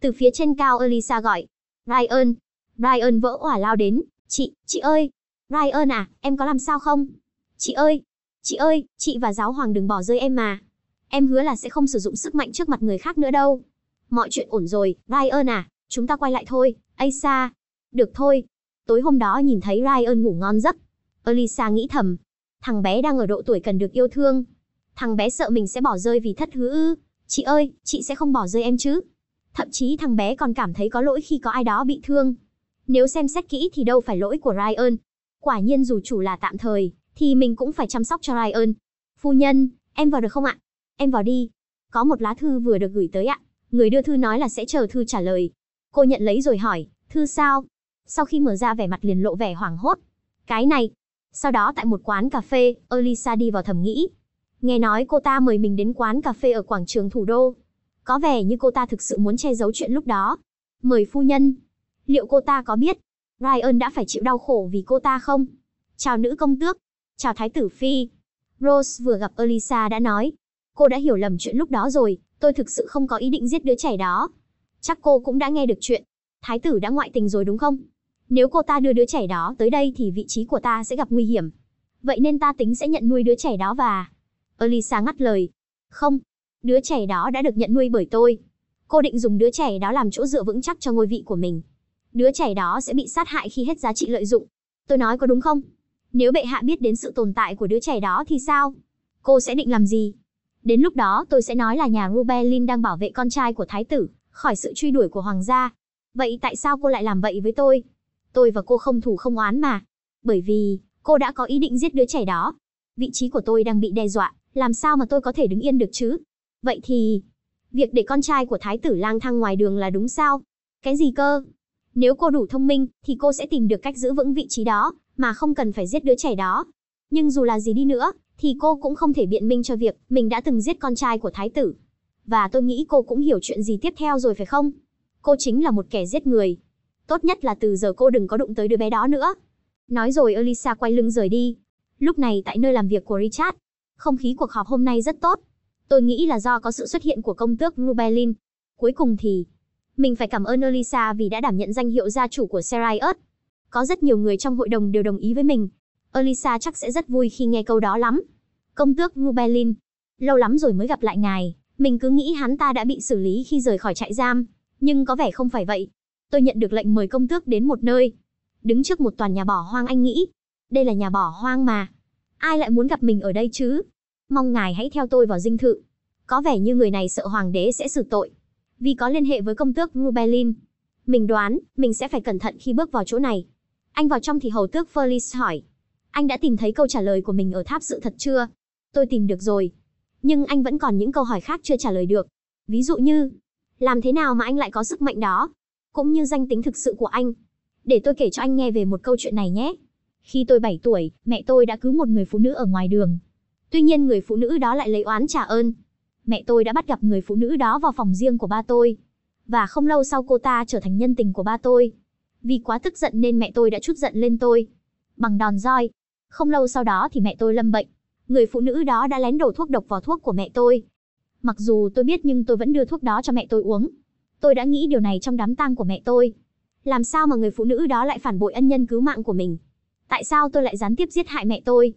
Từ phía trên cao Elisa gọi. Ryan, Ryan vỡ òa lao đến. Chị, chị ơi. Ryan à, em có làm sao không? Chị ơi. Chị ơi, chị và giáo hoàng đừng bỏ rơi em mà. Em hứa là sẽ không sử dụng sức mạnh trước mặt người khác nữa đâu. Mọi chuyện ổn rồi, Ryan à, chúng ta quay lại thôi, Asa. Được thôi. Tối hôm đó nhìn thấy Ryan ngủ ngon giấc. Elisa nghĩ thầm. Thằng bé đang ở độ tuổi cần được yêu thương. Thằng bé sợ mình sẽ bỏ rơi vì thất hứa ư. Chị ơi, chị sẽ không bỏ rơi em chứ. Thậm chí thằng bé còn cảm thấy có lỗi khi có ai đó bị thương. Nếu xem xét kỹ thì đâu phải lỗi của Ryan. Quả nhiên dù chủ là tạm thời, thì mình cũng phải chăm sóc cho Ryan. Phu nhân, em vào được không ạ? Em vào đi. Có một lá thư vừa được gửi tới ạ. Người đưa thư nói là sẽ chờ thư trả lời. Cô nhận lấy rồi hỏi, thư sao? Sau khi mở ra vẻ mặt liền lộ vẻ hoảng hốt. Cái này. Sau đó tại một quán cà phê, Elisa đi vào thầm nghĩ. Nghe nói cô ta mời mình đến quán cà phê ở quảng trường thủ đô. Có vẻ như cô ta thực sự muốn che giấu chuyện lúc đó. Mời phu nhân. Liệu cô ta có biết Ryan đã phải chịu đau khổ vì cô ta không? Chào nữ công tước. Chào Thái tử Phi. Rose vừa gặp Elisa đã nói. Cô đã hiểu lầm chuyện lúc đó rồi. Tôi thực sự không có ý định giết đứa trẻ đó. Chắc cô cũng đã nghe được chuyện. Thái tử đã ngoại tình rồi đúng không? Nếu cô ta đưa đứa trẻ đó tới đây thì vị trí của ta sẽ gặp nguy hiểm. Vậy nên ta tính sẽ nhận nuôi đứa trẻ đó và... Elisa ngắt lời. Không. Đứa trẻ đó đã được nhận nuôi bởi tôi. Cô định dùng đứa trẻ đó làm chỗ dựa vững chắc cho ngôi vị của mình. Đứa trẻ đó sẽ bị sát hại khi hết giá trị lợi dụng. Tôi nói có đúng không? Nếu bệ hạ biết đến sự tồn tại của đứa trẻ đó thì sao? Cô sẽ định làm gì? Đến lúc đó tôi sẽ nói là nhà Rubellin đang bảo vệ con trai của thái tử, khỏi sự truy đuổi của hoàng gia. Vậy tại sao cô lại làm vậy với tôi? Tôi và cô không thù không oán mà. Bởi vì, cô đã có ý định giết đứa trẻ đó. Vị trí của tôi đang bị đe dọa, làm sao mà tôi có thể đứng yên được chứ? Vậy thì, việc để con trai của thái tử lang thang ngoài đường là đúng sao? Cái gì cơ? Nếu cô đủ thông minh, thì cô sẽ tìm được cách giữ vững vị trí đó, mà không cần phải giết đứa trẻ đó. Nhưng dù là gì đi nữa, thì cô cũng không thể biện minh cho việc mình đã từng giết con trai của thái tử. Và tôi nghĩ cô cũng hiểu chuyện gì tiếp theo rồi phải không? Cô chính là một kẻ giết người. Tốt nhất là từ giờ cô đừng có đụng tới đứa bé đó nữa. Nói rồi Elisa quay lưng rời đi. Lúc này tại nơi làm việc của Richard, không khí cuộc họp hôm nay rất tốt. Tôi nghĩ là do có sự xuất hiện của công tước Rubellin. Cuối cùng thì, mình phải cảm ơn Elisa vì đã đảm nhận danh hiệu gia chủ của Seraius. Có rất nhiều người trong hội đồng đều đồng ý với mình. Elisa chắc sẽ rất vui khi nghe câu đó lắm. Công tước Rubellin, lâu lắm rồi mới gặp lại ngài. Mình cứ nghĩ hắn ta đã bị xử lý khi rời khỏi trại giam, nhưng có vẻ không phải vậy. Tôi nhận được lệnh mời công tước đến một nơi. Đứng trước một tòa nhà bỏ hoang anh nghĩ. Đây là nhà bỏ hoang mà. Ai lại muốn gặp mình ở đây chứ? Mong ngài hãy theo tôi vào dinh thự. Có vẻ như người này sợ hoàng đế sẽ xử tội, vì có liên hệ với công tước Rubellin. Mình đoán, mình sẽ phải cẩn thận khi bước vào chỗ này. Anh vào trong thì hầu tước Felice hỏi. Anh đã tìm thấy câu trả lời của mình ở tháp sự thật chưa? Tôi tìm được rồi. Nhưng anh vẫn còn những câu hỏi khác chưa trả lời được. Ví dụ như, làm thế nào mà anh lại có sức mạnh đó? Cũng như danh tính thực sự của anh. Để tôi kể cho anh nghe về một câu chuyện này nhé. Khi tôi bảy tuổi, mẹ tôi đã cứu một người phụ nữ ở ngoài đường. Tuy nhiên người phụ nữ đó lại lấy oán trả ơn. Mẹ tôi đã bắt gặp người phụ nữ đó vào phòng riêng của ba tôi. Và không lâu sau cô ta trở thành nhân tình của ba tôi. Vì quá tức giận nên mẹ tôi đã trút giận lên tôi bằng đòn roi. Không lâu sau đó thì mẹ tôi lâm bệnh. Người phụ nữ đó đã lén đổ thuốc độc vào thuốc của mẹ tôi. Mặc dù tôi biết nhưng tôi vẫn đưa thuốc đó cho mẹ tôi uống. Tôi đã nghĩ điều này trong đám tang của mẹ tôi. Làm sao mà người phụ nữ đó lại phản bội ân nhân cứu mạng của mình? Tại sao tôi lại gián tiếp giết hại mẹ tôi?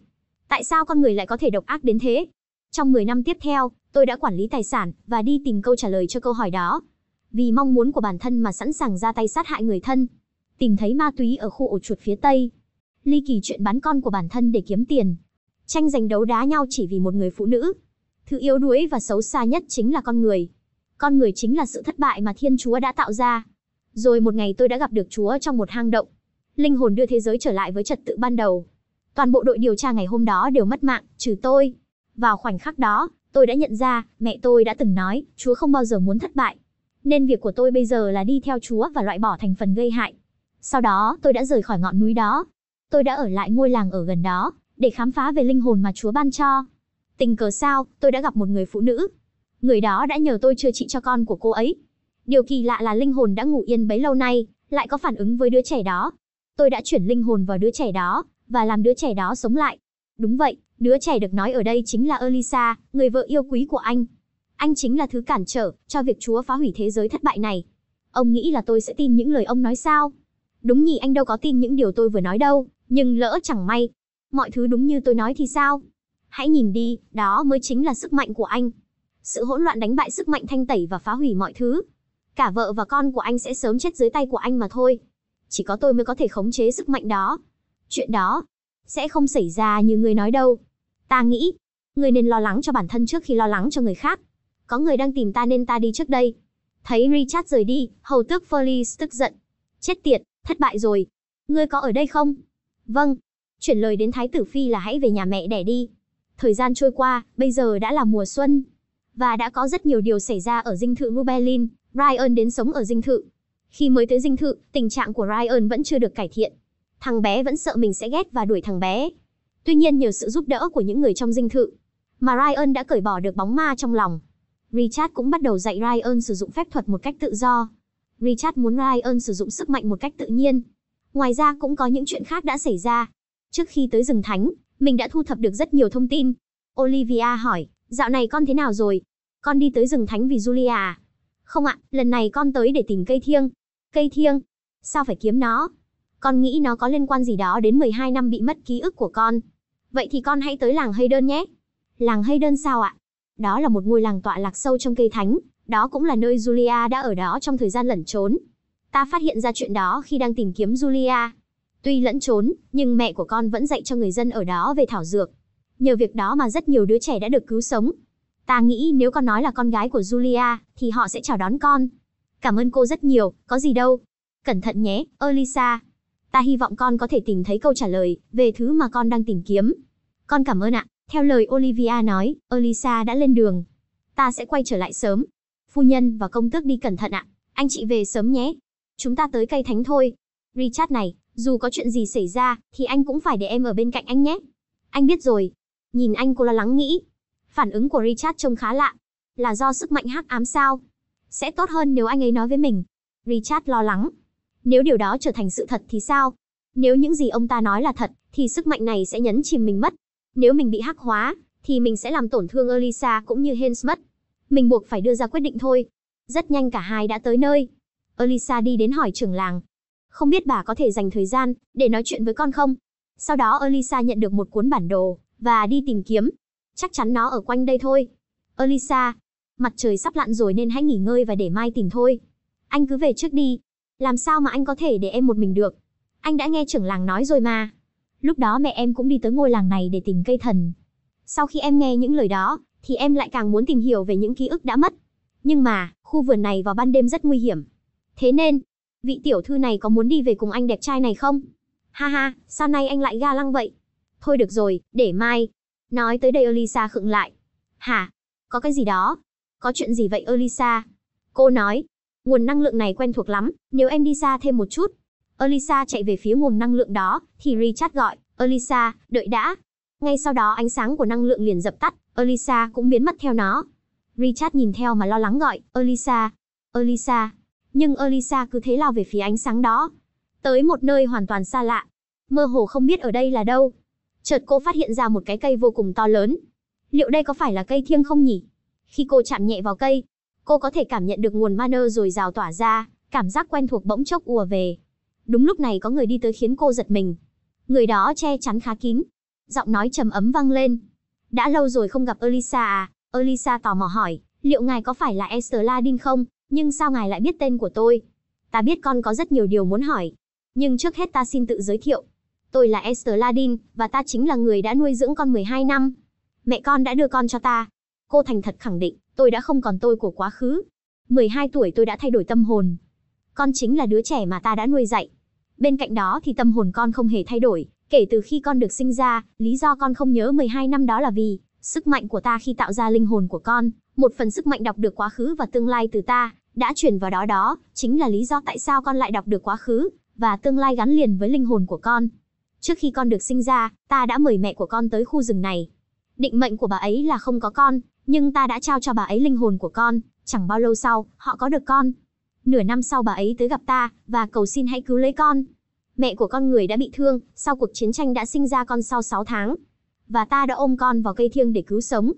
Tại sao con người lại có thể độc ác đến thế? Trong mười năm tiếp theo, tôi đã quản lý tài sản và đi tìm câu trả lời cho câu hỏi đó. Vì mong muốn của bản thân mà sẵn sàng ra tay sát hại người thân. Tìm thấy ma túy ở khu ổ chuột phía Tây. Ly kỳ chuyện bán con của bản thân để kiếm tiền. Tranh giành đấu đá nhau chỉ vì một người phụ nữ. Thứ yếu đuối và xấu xa nhất chính là con người. Con người chính là sự thất bại mà Thiên Chúa đã tạo ra. Rồi một ngày tôi đã gặp được Chúa trong một hang động. Linh hồn đưa thế giới trở lại với trật tự ban đầu. Toàn bộ đội điều tra ngày hôm đó đều mất mạng, trừ tôi. Vào khoảnh khắc đó, tôi đã nhận ra, mẹ tôi đã từng nói, Chúa không bao giờ muốn thất bại. Nên việc của tôi bây giờ là đi theo Chúa và loại bỏ thành phần gây hại. Sau đó, tôi đã rời khỏi ngọn núi đó. Tôi đã ở lại ngôi làng ở gần đó, để khám phá về linh hồn mà Chúa ban cho. Tình cờ sao, tôi đã gặp một người phụ nữ. Người đó đã nhờ tôi chữa trị cho con của cô ấy. Điều kỳ lạ là linh hồn đã ngủ yên bấy lâu nay, lại có phản ứng với đứa trẻ đó. Tôi đã chuyển linh hồn vào đứa trẻ đó, và làm đứa trẻ đó sống lại. Đúng vậy, đứa trẻ được nói ở đây chính là Elisa, người vợ yêu quý của anh. Anh chính là thứ cản trở cho việc Chúa phá hủy thế giới thất bại này. Ông nghĩ là tôi sẽ tin những lời ông nói sao? Đúng nhỉ, anh đâu có tin những điều tôi vừa nói đâu, nhưng lỡ chẳng may. Mọi thứ đúng như tôi nói thì sao? Hãy nhìn đi, đó mới chính là sức mạnh của anh. Sự hỗn loạn đánh bại sức mạnh thanh tẩy và phá hủy mọi thứ. Cả vợ và con của anh sẽ sớm chết dưới tay của anh mà thôi. Chỉ có tôi mới có thể khống chế sức mạnh đó. Chuyện đó sẽ không xảy ra như người nói đâu. Ta nghĩ, người nên lo lắng cho bản thân trước khi lo lắng cho người khác. Có người đang tìm ta nên ta đi trước đây. Thấy Richard rời đi, hầu tước Felice tức giận. Chết tiệt, thất bại rồi. Ngươi có ở đây không? Vâng. Chuyển lời đến Thái tử Phi là hãy về nhà mẹ đẻ đi. Thời gian trôi qua, bây giờ đã là mùa xuân. Và đã có rất nhiều điều xảy ra ở dinh thự Rubellin. Ryan đến sống ở dinh thự. Khi mới tới dinh thự, tình trạng của Ryan vẫn chưa được cải thiện. Thằng bé vẫn sợ mình sẽ ghét và đuổi thằng bé. Tuy nhiên nhờ sự giúp đỡ của những người trong dinh thự, mà Ryan đã cởi bỏ được bóng ma trong lòng. Richard cũng bắt đầu dạy Ryan sử dụng phép thuật một cách tự do. Richard muốn Ryan sử dụng sức mạnh một cách tự nhiên. Ngoài ra cũng có những chuyện khác đã xảy ra. Trước khi tới rừng thánh, mình đã thu thập được rất nhiều thông tin. Olivia hỏi, dạo này con thế nào rồi? Con đi tới rừng thánh vì Julia à? Không ạ, lần này con tới để tìm cây thiêng. Cây thiêng? Sao phải kiếm nó? Con nghĩ nó có liên quan gì đó đến mười hai năm bị mất ký ức của con. Vậy thì con hãy tới làng Hayden nhé. Làng Hayden sao ạ? Đó là một ngôi làng tọa lạc sâu trong cây thánh. Đó cũng là nơi Julia đã ở đó trong thời gian lẩn trốn. Ta phát hiện ra chuyện đó khi đang tìm kiếm Julia. Tuy lẫn trốn, nhưng mẹ của con vẫn dạy cho người dân ở đó về thảo dược. Nhờ việc đó mà rất nhiều đứa trẻ đã được cứu sống. Ta nghĩ nếu con nói là con gái của Julia, thì họ sẽ chào đón con. Cảm ơn cô rất nhiều, có gì đâu, Cẩn thận nhé, Elisa. Ta hy vọng con có thể tìm thấy câu trả lời về thứ mà con đang tìm kiếm. Con cảm ơn ạ. Theo lời Olivia nói, Elisa đã lên đường. Ta sẽ quay trở lại sớm. Phu nhân và công tước đi cẩn thận ạ. Anh chị về sớm nhé. Chúng ta tới cây thánh thôi. Richard này, dù có chuyện gì xảy ra, thì anh cũng phải để em ở bên cạnh anh nhé. Anh biết rồi. Nhìn anh cô lo lắng nghĩ. Phản ứng của Richard trông khá lạ. Là do sức mạnh hắc ám sao? Sẽ tốt hơn nếu anh ấy nói với mình. Richard lo lắng. Nếu điều đó trở thành sự thật thì sao? Nếu những gì ông ta nói là thật, thì sức mạnh này sẽ nhấn chìm mình mất. Nếu mình bị hắc hóa, thì mình sẽ làm tổn thương Elisa cũng như Hens mất. Mình buộc phải đưa ra quyết định thôi. Rất nhanh cả hai đã tới nơi. Elisa đi đến hỏi trưởng làng. Không biết bà có thể dành thời gian để nói chuyện với con không? Sau đó Elisa nhận được một cuốn bản đồ và đi tìm kiếm. Chắc chắn nó ở quanh đây thôi. Elisa, mặt trời sắp lặn rồi nên hãy nghỉ ngơi và để mai tìm thôi. Anh cứ về trước đi. Làm sao mà anh có thể để em một mình được? Anh đã nghe trưởng làng nói rồi mà. Lúc đó mẹ em cũng đi tới ngôi làng này để tìm cây thần. Sau khi em nghe những lời đó, thì em lại càng muốn tìm hiểu về những ký ức đã mất. Nhưng mà, khu vườn này vào ban đêm rất nguy hiểm. Thế nên, vị tiểu thư này có muốn đi về cùng anh đẹp trai này không? Ha ha, sao nay anh lại ga lăng vậy? Thôi được rồi, để mai. Nói tới đây Elisa khựng lại. Hả? Có cái gì đó? Có chuyện gì vậy Elisa? Cô nói, nguồn năng lượng này quen thuộc lắm, nếu em đi xa thêm một chút. Elisa chạy về phía nguồn năng lượng đó, thì Richard gọi, Elisa, đợi đã. Ngay sau đó ánh sáng của năng lượng liền dập tắt, Elisa cũng biến mất theo nó. Richard nhìn theo mà lo lắng gọi, Elisa, Elisa. Nhưng Elisa cứ thế lao về phía ánh sáng đó. Tới một nơi hoàn toàn xa lạ. Mơ hồ không biết ở đây là đâu. Chợt cô phát hiện ra một cái cây vô cùng to lớn. Liệu đây có phải là cây thiêng không nhỉ? Khi cô chạm nhẹ vào cây, cô có thể cảm nhận được nguồn mana rồi rào tỏa ra, cảm giác quen thuộc bỗng chốc ùa về. Đúng lúc này có người đi tới khiến cô giật mình. Người đó che chắn khá kín. Giọng nói trầm ấm vang lên. Đã lâu rồi không gặp Elisa à? Elisa tò mò hỏi, liệu ngài có phải là Estoladin không? Nhưng sao ngài lại biết tên của tôi? Ta biết con có rất nhiều điều muốn hỏi. Nhưng trước hết ta xin tự giới thiệu. Tôi là Estoladin, và ta chính là người đã nuôi dưỡng con mười hai năm. Mẹ con đã đưa con cho ta. Cô thành thật khẳng định, tôi đã không còn tôi của quá khứ. mười hai tuổi tôi đã thay đổi tâm hồn. Con chính là đứa trẻ mà ta đã nuôi dạy. Bên cạnh đó thì tâm hồn con không hề thay đổi. Kể từ khi con được sinh ra, lý do con không nhớ mười hai năm đó là vì sức mạnh của ta khi tạo ra linh hồn của con. Một phần sức mạnh đọc được quá khứ và tương lai từ ta, đã chuyển vào đó đó, chính là lý do tại sao con lại đọc được quá khứ và tương lai gắn liền với linh hồn của con. Trước khi con được sinh ra, ta đã mời mẹ của con tới khu rừng này. Định mệnh của bà ấy là không có con, nhưng ta đã trao cho bà ấy linh hồn của con, chẳng bao lâu sau, họ có được con. Nửa năm sau bà ấy tới gặp ta, và cầu xin hãy cứu lấy con. Mẹ của con người đã bị thương, sau cuộc chiến tranh đã sinh ra con sau sáu tháng. Và ta đã ôm con vào cây thiêng để cứu sống.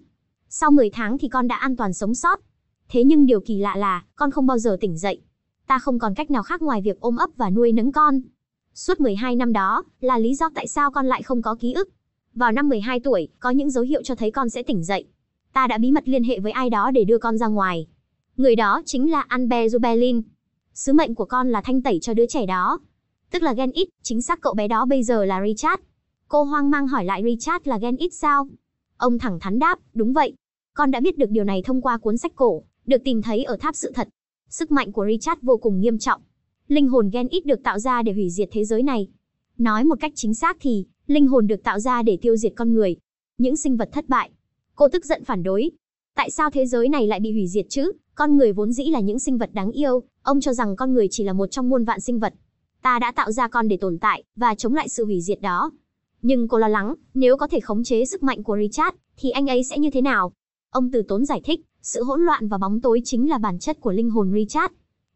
Sau mười tháng thì con đã an toàn sống sót. Thế nhưng điều kỳ lạ là, con không bao giờ tỉnh dậy. Ta không còn cách nào khác ngoài việc ôm ấp và nuôi nấng con. Suốt mười hai năm đó, là lý do tại sao con lại không có ký ức. Vào năm mười hai tuổi, có những dấu hiệu cho thấy con sẽ tỉnh dậy. Ta đã bí mật liên hệ với ai đó để đưa con ra ngoài. Người đó chính là Rubellin. Sứ mệnh của con là thanh tẩy cho đứa trẻ đó. Tức là gen X, chính xác cậu bé đó bây giờ là Richard. Cô hoang mang hỏi lại Richard là gen X sao? Ông thẳng thắn đáp, đúng vậy. Con đã biết được điều này thông qua cuốn sách cổ, được tìm thấy ở tháp sự thật. Sức mạnh của Richard vô cùng nghiêm trọng. Linh hồn gen X được tạo ra để hủy diệt thế giới này. Nói một cách chính xác thì, linh hồn được tạo ra để tiêu diệt con người. Những sinh vật thất bại. Cô tức giận phản đối. Tại sao thế giới này lại bị hủy diệt chứ? Con người vốn dĩ là những sinh vật đáng yêu. Ông cho rằng con người chỉ là một trong muôn vạn sinh vật. Ta đã tạo ra con để tồn tại, và chống lại sự hủy diệt đó. Nhưng cô lo lắng, nếu có thể khống chế sức mạnh của Richard, thì anh ấy sẽ như thế nào? Ông từ tốn giải thích, sự hỗn loạn và bóng tối chính là bản chất của linh hồn Richard.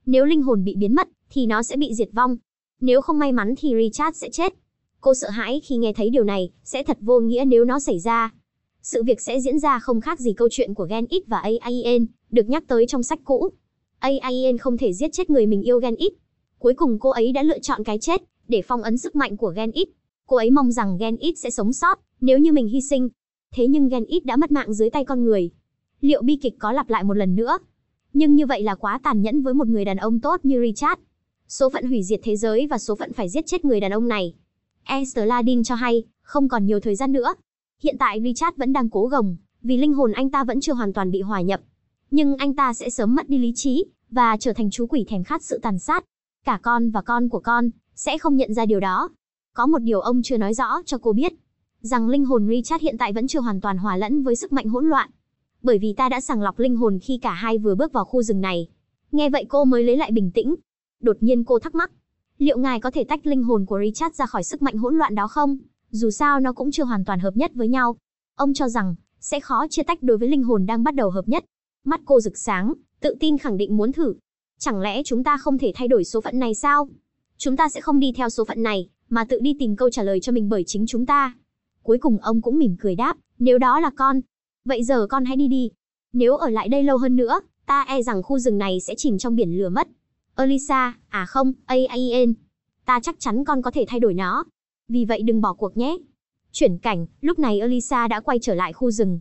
Nếu linh hồn bị biến mất, thì nó sẽ bị diệt vong. Nếu không may mắn thì Richard sẽ chết. Cô sợ hãi khi nghe thấy điều này, sẽ thật vô nghĩa nếu nó xảy ra. Sự việc sẽ diễn ra không khác gì câu chuyện của gen X và Aien, được nhắc tới trong sách cũ. Aien không thể giết chết người mình yêu gen X. Cuối cùng cô ấy đã lựa chọn cái chết, để phong ấn sức mạnh của gen X. Cô ấy mong rằng gen X sẽ sống sót, nếu như mình hy sinh. Thế nhưng gen X đã mất mạng dưới tay con người. Liệu bi kịch có lặp lại một lần nữa? Nhưng như vậy là quá tàn nhẫn với một người đàn ông tốt như Richard. Số phận hủy diệt thế giới và số phận phải giết chết người đàn ông này. Estoladin cho hay, không còn nhiều thời gian nữa. Hiện tại Richard vẫn đang cố gồng, vì linh hồn anh ta vẫn chưa hoàn toàn bị hòa nhập. Nhưng anh ta sẽ sớm mất đi lý trí, và trở thành chú quỷ thèm khát sự tàn sát. cả con và con của con, sẽ không nhận ra điều đó. Có một điều ông chưa nói rõ cho cô biết, rằng linh hồn Richard hiện tại vẫn chưa hoàn toàn hòa lẫn với sức mạnh hỗn loạn. Bởi vì ta đã sàng lọc linh hồn khi cả hai vừa bước vào khu rừng này. Nghe vậy cô mới lấy lại bình tĩnh. Đột nhiên cô thắc mắc, liệu ngài có thể tách linh hồn của Richard ra khỏi sức mạnh hỗn loạn đó không? Dù sao nó cũng chưa hoàn toàn hợp nhất với nhau. Ông cho rằng, sẽ khó chia tách đối với linh hồn đang bắt đầu hợp nhất. Mắt cô rực sáng, tự tin khẳng định muốn thử. Chẳng lẽ chúng ta không thể thay đổi số phận này sao? Chúng ta sẽ không đi theo số phận này, mà tự đi tìm câu trả lời cho mình bởi chính chúng ta. Cuối cùng ông cũng mỉm cười đáp, nếu đó là con, vậy giờ con hãy đi đi. Nếu ở lại đây lâu hơn nữa, ta e rằng khu rừng này sẽ chìm trong biển lửa mất. Elisa, à không, Aien, ta chắc chắn con có thể thay đổi nó. Vì vậy đừng bỏ cuộc nhé. Chuyển cảnh, lúc này Elisa đã quay trở lại khu rừng.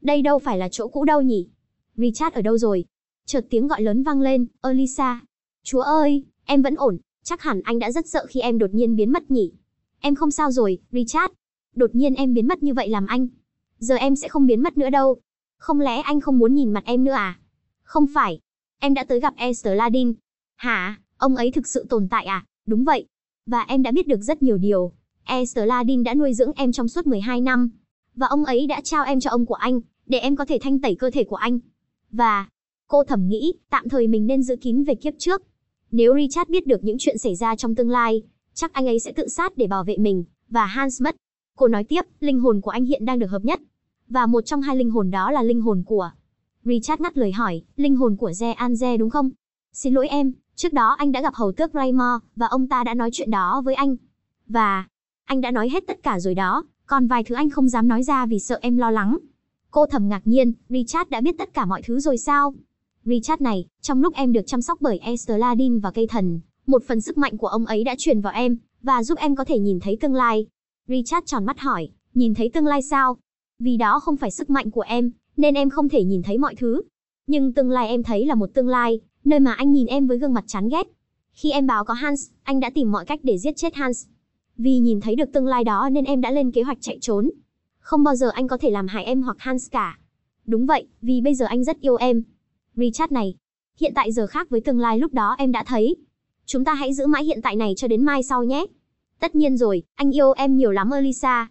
Đây đâu phải là chỗ cũ đâu nhỉ? Richard ở đâu rồi? Chợt tiếng gọi lớn vang lên, Elisa. Chúa ơi, em vẫn ổn, chắc hẳn anh đã rất sợ khi em đột nhiên biến mất nhỉ? Em không sao rồi, Richard. Đột nhiên em biến mất như vậy làm anh. Giờ em sẽ không biến mất nữa đâu. Không lẽ anh không muốn nhìn mặt em nữa à? Không phải, em đã tới gặp Estoladin. Hả, ông ấy thực sự tồn tại à? Đúng vậy. Và em đã biết được rất nhiều điều. Estoladin đã nuôi dưỡng em trong suốt mười hai năm. Và ông ấy đã trao em cho ông của anh, để em có thể thanh tẩy cơ thể của anh. Và cô thầm nghĩ, tạm thời mình nên giữ kín về kiếp trước. Nếu Richard biết được những chuyện xảy ra trong tương lai, chắc anh ấy sẽ tự sát để bảo vệ mình, và Hans mất. Cô nói tiếp, linh hồn của anh hiện đang được hợp nhất. Và một trong hai linh hồn đó là linh hồn của... Richard ngắt lời hỏi, linh hồn của Ze Anze đúng không? Xin lỗi em, trước đó anh đã gặp hầu tước Raymore, và ông ta đã nói chuyện đó với anh. Và... anh đã nói hết tất cả rồi đó, còn vài thứ anh không dám nói ra vì sợ em lo lắng. Cô thầm ngạc nhiên, Richard đã biết tất cả mọi thứ rồi sao? Richard này, trong lúc em được chăm sóc bởi Estoladin và cây thần, một phần sức mạnh của ông ấy đã truyền vào em, và giúp em có thể nhìn thấy tương lai. Richard tròn mắt hỏi, nhìn thấy tương lai sao? Vì đó không phải sức mạnh của em, nên em không thể nhìn thấy mọi thứ. Nhưng tương lai em thấy là một tương lai, nơi mà anh nhìn em với gương mặt chán ghét. Khi em báo có Hans, anh đã tìm mọi cách để giết chết Hans. Vì nhìn thấy được tương lai đó nên em đã lên kế hoạch chạy trốn. Không bao giờ anh có thể làm hại em hoặc Hans cả. Đúng vậy, vì bây giờ anh rất yêu em. Richard này, hiện tại giờ khác với tương lai lúc đó em đã thấy. Chúng ta hãy giữ mãi hiện tại này cho đến mai sau nhé. Tất nhiên rồi, anh yêu em nhiều lắm Elisa.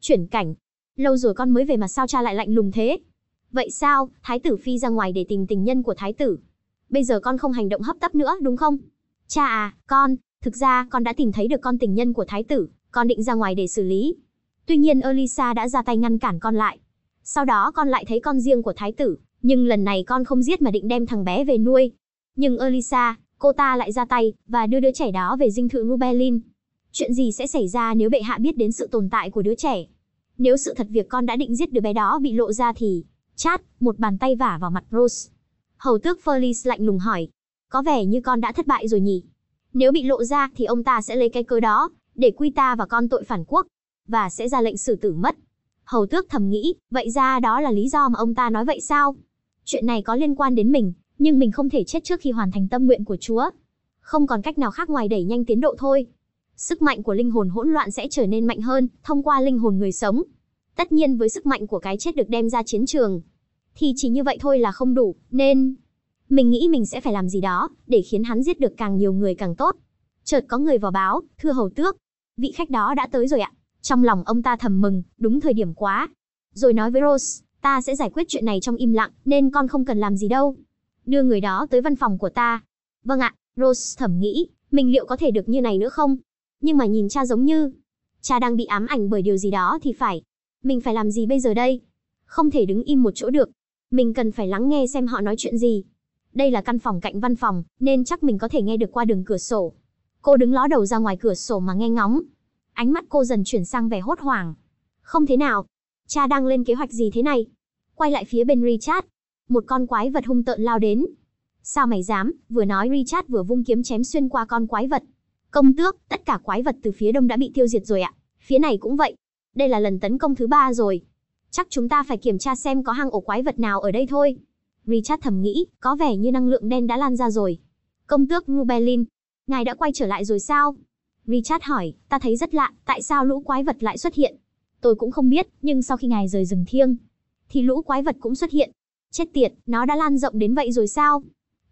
Chuyển cảnh, lâu rồi con mới về mà sao cha lại lạnh lùng thế? Vậy sao, thái tử phi ra ngoài để tìm tình nhân của thái tử. Bây giờ con không hành động hấp tấp nữa đúng không? Cha à, con, thực ra con đã tìm thấy được con tình nhân của thái tử, con định ra ngoài để xử lý. Tuy nhiên Elisa đã ra tay ngăn cản con lại. Sau đó con lại thấy con riêng của thái tử, nhưng lần này con không giết mà định đem thằng bé về nuôi. Nhưng Elisa, cô ta lại ra tay, và đưa đứa trẻ đó về dinh thự Rubellin. Chuyện gì sẽ xảy ra nếu bệ hạ biết đến sự tồn tại của đứa trẻ? Nếu sự thật việc con đã định giết đứa bé đó bị lộ ra thì... Chát, một bàn tay vả vào mặt Rose. Hầu tước Felice lạnh lùng hỏi. Có vẻ như con đã thất bại rồi nhỉ? Nếu bị lộ ra thì ông ta sẽ lấy cái cớ đó, để quy ta và con tội phản quốc, và sẽ ra lệnh xử tử mất. Hầu tước thầm nghĩ, vậy ra đó là lý do mà ông ta nói vậy sao? Chuyện này có liên quan đến mình, nhưng mình không thể chết trước khi hoàn thành tâm nguyện của Chúa. Không còn cách nào khác ngoài đẩy nhanh tiến độ thôi. Sức mạnh của linh hồn hỗn loạn sẽ trở nên mạnh hơn, thông qua linh hồn người sống. Tất nhiên với sức mạnh của cái chết được đem ra chiến trường, thì chỉ như vậy thôi là không đủ, nên... Mình nghĩ mình sẽ phải làm gì đó, để khiến hắn giết được càng nhiều người càng tốt. Chợt có người vào báo, thưa hầu tước, vị khách đó đã tới rồi ạ. Trong lòng ông ta thầm mừng, đúng thời điểm quá. Rồi nói với Rose, ta sẽ giải quyết chuyện này trong im lặng, nên con không cần làm gì đâu. Đưa người đó tới văn phòng của ta. Vâng ạ, Rose thầm nghĩ, mình liệu có thể được như này nữa không? Nhưng mà nhìn cha giống như... Cha đang bị ám ảnh bởi điều gì đó thì phải. Mình phải làm gì bây giờ đây? Không thể đứng im một chỗ được. Mình cần phải lắng nghe xem họ nói chuyện gì. Đây là căn phòng cạnh văn phòng, nên chắc mình có thể nghe được qua đường cửa sổ. Cô đứng ló đầu ra ngoài cửa sổ mà nghe ngóng. Ánh mắt cô dần chuyển sang vẻ hốt hoảng. Không thế nào. Cha đang lên kế hoạch gì thế này? Quay lại phía bên Richard. Một con quái vật hung tợn lao đến. Sao mày dám? Vừa nói Richard vừa vung kiếm chém xuyên qua con quái vật. Công tước, tất cả quái vật từ phía đông đã bị tiêu diệt rồi ạ. Phía này cũng vậy. Đây là lần tấn công thứ ba rồi. Chắc chúng ta phải kiểm tra xem có hang ổ quái vật nào ở đây thôi. Richard thầm nghĩ, có vẻ như năng lượng đen đã lan ra rồi. Công tước Rubellin, ngài đã quay trở lại rồi sao? Richard hỏi, ta thấy rất lạ, tại sao lũ quái vật lại xuất hiện? Tôi cũng không biết, nhưng sau khi ngài rời rừng thiêng, thì lũ quái vật cũng xuất hiện. Chết tiệt, nó đã lan rộng đến vậy rồi sao?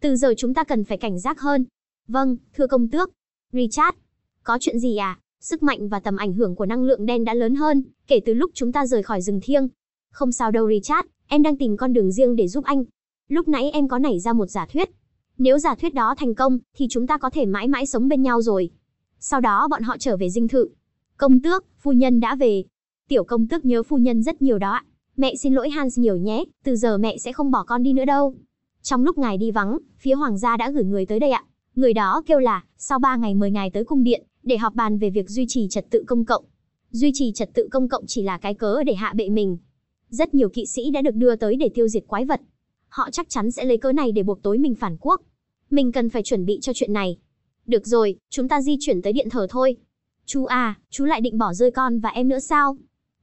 Từ giờ chúng ta cần phải cảnh giác hơn. Vâng, thưa công tước. Richard, có chuyện gì à? Sức mạnh và tầm ảnh hưởng của năng lượng đen đã lớn hơn kể từ lúc chúng ta rời khỏi rừng thiêng. Không sao đâu Richard, em đang tìm con đường riêng để giúp anh. Lúc nãy em có nảy ra một giả thuyết. Nếu giả thuyết đó thành công, thì chúng ta có thể mãi mãi sống bên nhau rồi. Sau đó bọn họ trở về dinh thự. Công tước, phu nhân đã về. Tiểu công tước nhớ phu nhân rất nhiều đó ạ. Mẹ xin lỗi Hans nhiều nhé, từ giờ mẹ sẽ không bỏ con đi nữa đâu. Trong lúc ngài đi vắng, phía hoàng gia đã gửi người tới đây ạ. Người đó kêu là, sau ba ngày mời ngài tới cung điện, để họp bàn về việc duy trì trật tự công cộng. Duy trì trật tự công cộng chỉ là cái cớ để hạ bệ mình. Rất nhiều kỵ sĩ đã được đưa tới để tiêu diệt quái vật. Họ chắc chắn sẽ lấy cớ này để buộc tối mình phản quốc. Mình cần phải chuẩn bị cho chuyện này. Được rồi, chúng ta di chuyển tới điện thờ thôi. Chú à, chú lại định bỏ rơi con và em nữa sao?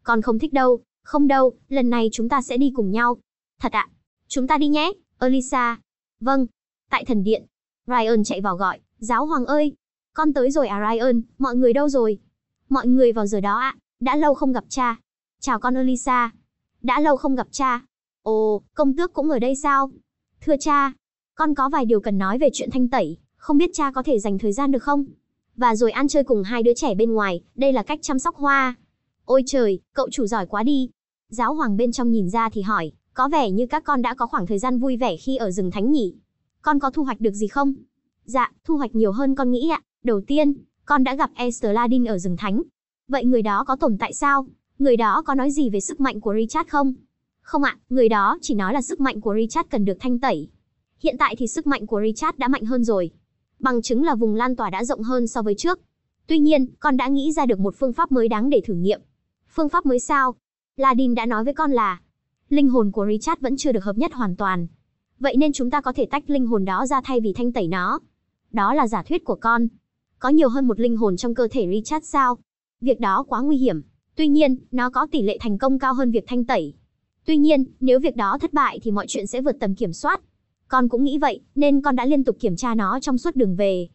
Con không thích đâu. Không đâu, lần này chúng ta sẽ đi cùng nhau. Thật ạ? À, chúng ta đi nhé, Elisa. Vâng. Tại thần điện, Ryan chạy vào gọi, giáo hoàng ơi, con tới rồi à Ryan, mọi người đâu rồi? Mọi người vào giờ đó ạ, à, đã lâu không gặp cha. Chào con Elisa. Đã lâu không gặp cha. Ồ, công tước cũng ở đây sao? Thưa cha, con có vài điều cần nói về chuyện thanh tẩy, không biết cha có thể dành thời gian được không? Và rồi ăn chơi cùng hai đứa trẻ bên ngoài, đây là cách chăm sóc hoa. Ôi trời, cậu chủ giỏi quá đi. Giáo hoàng bên trong nhìn ra thì hỏi, có vẻ như các con đã có khoảng thời gian vui vẻ khi ở rừng thánh nhỉ? Con có thu hoạch được gì không? Dạ, thu hoạch nhiều hơn con nghĩ ạ. Đầu tiên, con đã gặp Estoladin ở rừng thánh. Vậy người đó có tồn tại sao? Người đó có nói gì về sức mạnh của Richard không? Không ạ, người đó chỉ nói là sức mạnh của Richard cần được thanh tẩy. Hiện tại thì sức mạnh của Richard đã mạnh hơn rồi. Bằng chứng là vùng lan tỏa đã rộng hơn so với trước. Tuy nhiên, con đã nghĩ ra được một phương pháp mới đáng để thử nghiệm. Phương pháp mới sao? Ladin đã nói với con là linh hồn của Richard vẫn chưa được hợp nhất hoàn toàn. Vậy nên chúng ta có thể tách linh hồn đó ra thay vì thanh tẩy nó. Đó là giả thuyết của con. Có nhiều hơn một linh hồn trong cơ thể Richard sao? Việc đó quá nguy hiểm. Tuy nhiên, nó có tỷ lệ thành công cao hơn việc thanh tẩy. Tuy nhiên, nếu việc đó thất bại thì mọi chuyện sẽ vượt tầm kiểm soát. Con cũng nghĩ vậy, nên con đã liên tục kiểm tra nó trong suốt đường về.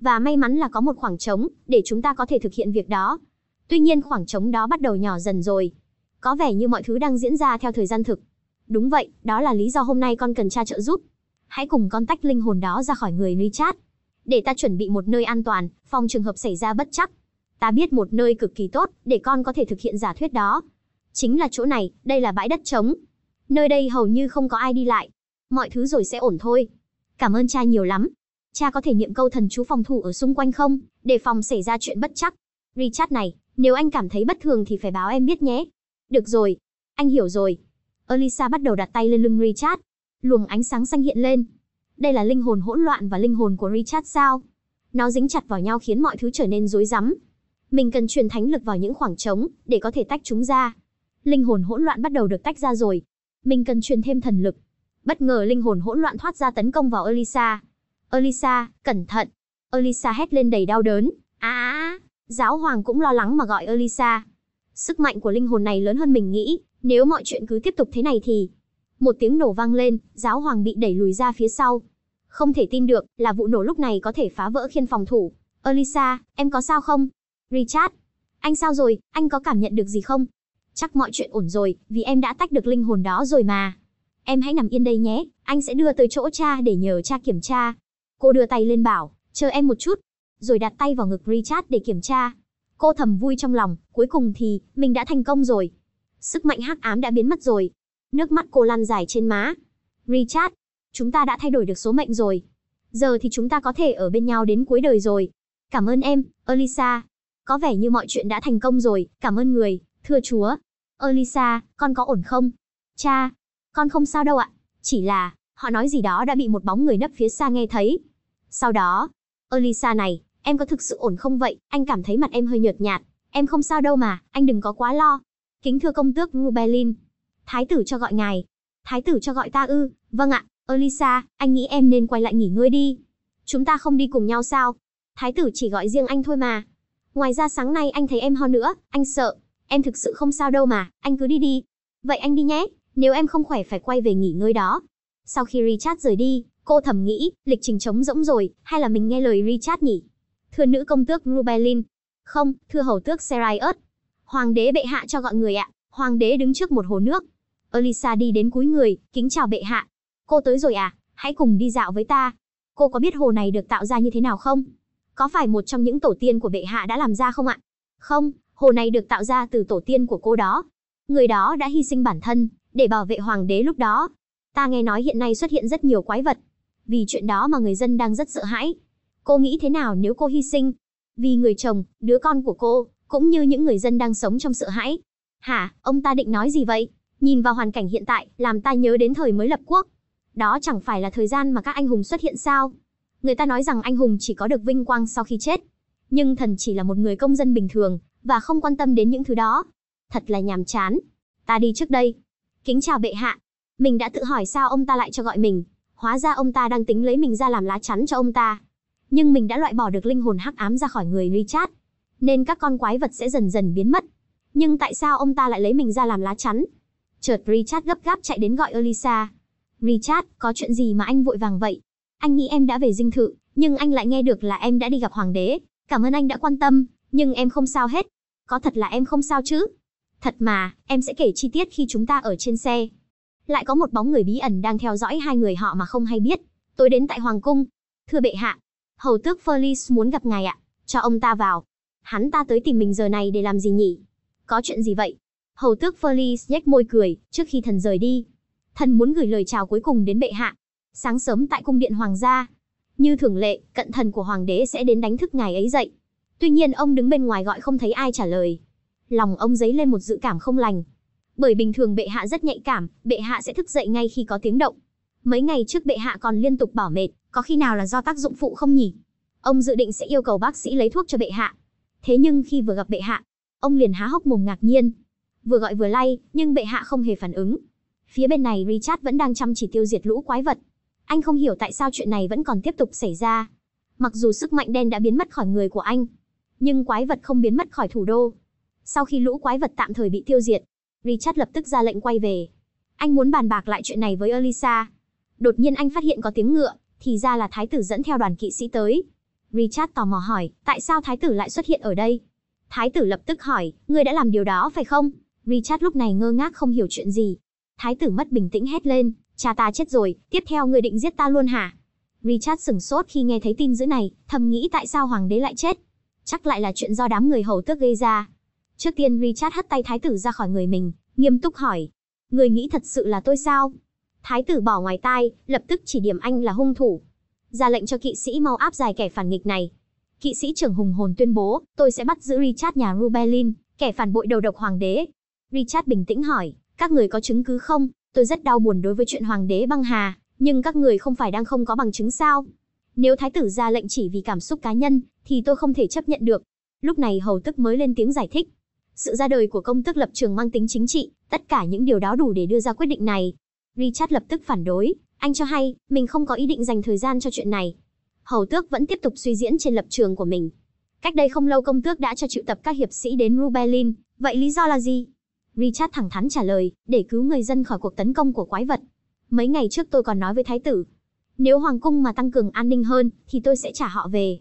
Và may mắn là có một khoảng trống, để chúng ta có thể thực hiện việc đó. Tuy nhiên khoảng trống đó bắt đầu nhỏ dần rồi. Có vẻ như mọi thứ đang diễn ra theo thời gian thực. Đúng vậy, đó là lý do hôm nay con cần cha trợ giúp. Hãy cùng con tách linh hồn đó ra khỏi người Richard. Để ta chuẩn bị một nơi an toàn, phòng trường hợp xảy ra bất trắc. Ta biết một nơi cực kỳ tốt, để con có thể thực hiện giả thuyết đó. Chính là chỗ này, đây là bãi đất trống. Nơi đây hầu như không có ai đi lại. Mọi thứ rồi sẽ ổn thôi. Cảm ơn cha nhiều lắm. Cha có thể niệm câu thần chú phòng thủ ở xung quanh không? Để phòng xảy ra chuyện bất trắc. Richard này, nếu anh cảm thấy bất thường thì phải báo em biết nhé. Được rồi, anh hiểu rồi. Elisa bắt đầu đặt tay lên lưng Richard. Luồng ánh sáng xanh hiện lên. Đây là linh hồn hỗn loạn và linh hồn của Richard sao? Nó dính chặt vào nhau khiến mọi thứ trở nên rối rắm. Mình cần truyền thánh lực vào những khoảng trống để có thể tách chúng ra. Linh hồn hỗn loạn bắt đầu được tách ra rồi. Mình cần truyền thêm thần lực. Bất ngờ linh hồn hỗn loạn thoát ra tấn công vào Elisa. Elisa, cẩn thận. Elisa hét lên đầy đau đớn. Á á á. Giáo hoàng cũng lo lắng mà gọi Elisa. Sức mạnh của linh hồn này lớn hơn mình nghĩ, nếu mọi chuyện cứ tiếp tục thế này thì... Một tiếng nổ vang lên, giáo hoàng bị đẩy lùi ra phía sau. Không thể tin được là vụ nổ lúc này có thể phá vỡ khiên phòng thủ. Elisa, em có sao không? Richard, anh sao rồi, anh có cảm nhận được gì không? Chắc mọi chuyện ổn rồi, vì em đã tách được linh hồn đó rồi mà. Em hãy nằm yên đây nhé, anh sẽ đưa tới chỗ cha để nhờ cha kiểm tra. Cô đưa tay lên bảo, chờ em một chút. Rồi đặt tay vào ngực Richard để kiểm tra. Cô thầm vui trong lòng, cuối cùng thì, mình đã thành công rồi. Sức mạnh hắc ám đã biến mất rồi. Nước mắt cô lăn dài trên má. Richard, chúng ta đã thay đổi được số mệnh rồi. Giờ thì chúng ta có thể ở bên nhau đến cuối đời rồi. Cảm ơn em, Elisa. Có vẻ như mọi chuyện đã thành công rồi, cảm ơn người, thưa Chúa. Elisa, con có ổn không? Cha, con không sao đâu ạ. Chỉ là, họ nói gì đó đã bị một bóng người nấp phía xa nghe thấy. Sau đó, Elisa này. Em có thực sự ổn không vậy? Anh cảm thấy mặt em hơi nhợt nhạt. Em không sao đâu mà, anh đừng có quá lo. Kính thưa công tước Rubellin. Thái tử cho gọi ngài. Thái tử cho gọi ta ư? Vâng ạ, Elisa, anh nghĩ em nên quay lại nghỉ ngơi đi. Chúng ta không đi cùng nhau sao? Thái tử chỉ gọi riêng anh thôi mà. Ngoài ra sáng nay anh thấy em ho nữa, anh sợ. Em thực sự không sao đâu mà, anh cứ đi đi. Vậy anh đi nhé, nếu em không khỏe phải quay về nghỉ ngơi đó. Sau khi Richard rời đi, cô thầm nghĩ, lịch trình trống rỗng rồi, hay là mình nghe lời Richard nhỉ? Thưa nữ công tước Rubellin. Không, thưa hầu tước Seraius. Hoàng đế bệ hạ cho gọi người ạ. Hoàng đế đứng trước một hồ nước. Elisa đi đến cúi người, kính chào bệ hạ. Cô tới rồi à? Hãy cùng đi dạo với ta. Cô có biết hồ này được tạo ra như thế nào không? Có phải một trong những tổ tiên của bệ hạ đã làm ra không ạ? Không, hồ này được tạo ra từ tổ tiên của cô đó. Người đó đã hy sinh bản thân để bảo vệ hoàng đế lúc đó. Ta nghe nói hiện nay xuất hiện rất nhiều quái vật. Vì chuyện đó mà người dân đang rất sợ hãi. Cô nghĩ thế nào nếu cô hy sinh? Vì người chồng, đứa con của cô, cũng như những người dân đang sống trong sợ hãi. Hả, ông ta định nói gì vậy? Nhìn vào hoàn cảnh hiện tại, làm ta nhớ đến thời mới lập quốc. Đó chẳng phải là thời gian mà các anh hùng xuất hiện sao? Người ta nói rằng anh hùng chỉ có được vinh quang sau khi chết. Nhưng thần chỉ là một người công dân bình thường, và không quan tâm đến những thứ đó. Thật là nhàm chán. Ta đi trước đây. Kính chào bệ hạ. Mình đã tự hỏi sao ông ta lại cho gọi mình. Hóa ra ông ta đang tính lấy mình ra làm lá chắn cho ông ta. Nhưng mình đã loại bỏ được linh hồn hắc ám ra khỏi người Richard, nên các con quái vật sẽ dần dần biến mất. Nhưng tại sao ông ta lại lấy mình ra làm lá chắn? Chợt Richard gấp gáp chạy đến gọi Elisa. Richard, có chuyện gì mà anh vội vàng vậy? Anh nghĩ em đã về dinh thự, nhưng anh lại nghe được là em đã đi gặp hoàng đế. Cảm ơn anh đã quan tâm, nhưng em không sao hết. Có thật là em không sao chứ? Thật mà, em sẽ kể chi tiết khi chúng ta ở trên xe. Lại có một bóng người bí ẩn đang theo dõi hai người họ mà không hay biết. Tôi đến tại hoàng cung. Thưa bệ hạ, hầu tước Felice muốn gặp ngài ạ. Cho ông ta vào. Hắn ta tới tìm mình giờ này để làm gì nhỉ? Có chuyện gì vậy? Hầu tước Felice nhếch môi cười trước khi thần rời đi. Thần muốn gửi lời chào cuối cùng đến bệ hạ. Sáng sớm tại cung điện hoàng gia, như thường lệ, cận thần của hoàng đế sẽ đến đánh thức ngài ấy dậy. Tuy nhiên ông đứng bên ngoài gọi không thấy ai trả lời. Lòng ông dấy lên một dự cảm không lành. Bởi bình thường bệ hạ rất nhạy cảm, bệ hạ sẽ thức dậy ngay khi có tiếng động. Mấy ngày trước bệ hạ còn liên tục bảo mệt, có khi nào là do tác dụng phụ không nhỉ? Ông dự định sẽ yêu cầu bác sĩ lấy thuốc cho bệ hạ. Thế nhưng khi vừa gặp bệ hạ, ông liền há hốc mồm ngạc nhiên. Vừa gọi vừa lay, nhưng bệ hạ không hề phản ứng. Phía bên này Richard vẫn đang chăm chỉ tiêu diệt lũ quái vật. Anh không hiểu tại sao chuyện này vẫn còn tiếp tục xảy ra. Mặc dù sức mạnh đen đã biến mất khỏi người của anh, nhưng quái vật không biến mất khỏi thủ đô. Sau khi lũ quái vật tạm thời bị tiêu diệt, Richard lập tức ra lệnh quay về. Anh muốn bàn bạc lại chuyện này với Elisa. Đột nhiên anh phát hiện có tiếng ngựa, thì ra là thái tử dẫn theo đoàn kỵ sĩ tới. Richard tò mò hỏi, tại sao thái tử lại xuất hiện ở đây? Thái tử lập tức hỏi, ngươi đã làm điều đó phải không? Richard lúc này ngơ ngác không hiểu chuyện gì. Thái tử mất bình tĩnh hét lên, cha ta chết rồi, tiếp theo ngươi định giết ta luôn hả? Richard sửng sốt khi nghe thấy tin dữ này, thầm nghĩ tại sao hoàng đế lại chết? Chắc lại là chuyện do đám người hầu tước gây ra. Trước tiên Richard hất tay thái tử ra khỏi người mình, nghiêm túc hỏi. Người nghĩ thật sự là tôi sao? Thái tử bỏ ngoài tai, lập tức chỉ điểm anh là hung thủ. Ra lệnh cho kỵ sĩ mau áp giải kẻ phản nghịch này. Kỵ sĩ trưởng hùng hồn tuyên bố, tôi sẽ bắt giữ Richard nhà Rubellin, kẻ phản bội đầu độc hoàng đế. Richard bình tĩnh hỏi, các người có chứng cứ không? Tôi rất đau buồn đối với chuyện hoàng đế băng hà, nhưng các người không phải đang không có bằng chứng sao? Nếu thái tử ra lệnh chỉ vì cảm xúc cá nhân, thì tôi không thể chấp nhận được. Lúc này hầu tước mới lên tiếng giải thích. Sự ra đời của công tước lập trường mang tính chính trị, tất cả những điều đó đủ để đưa ra quyết định này. Richard lập tức phản đối, anh cho hay, mình không có ý định dành thời gian cho chuyện này. Hầu tước vẫn tiếp tục suy diễn trên lập trường của mình. Cách đây không lâu công tước đã cho triệu tập các hiệp sĩ đến Rubellin, vậy lý do là gì? Richard thẳng thắn trả lời, để cứu người dân khỏi cuộc tấn công của quái vật. Mấy ngày trước tôi còn nói với thái tử, nếu hoàng cung mà tăng cường an ninh hơn, thì tôi sẽ trả họ về.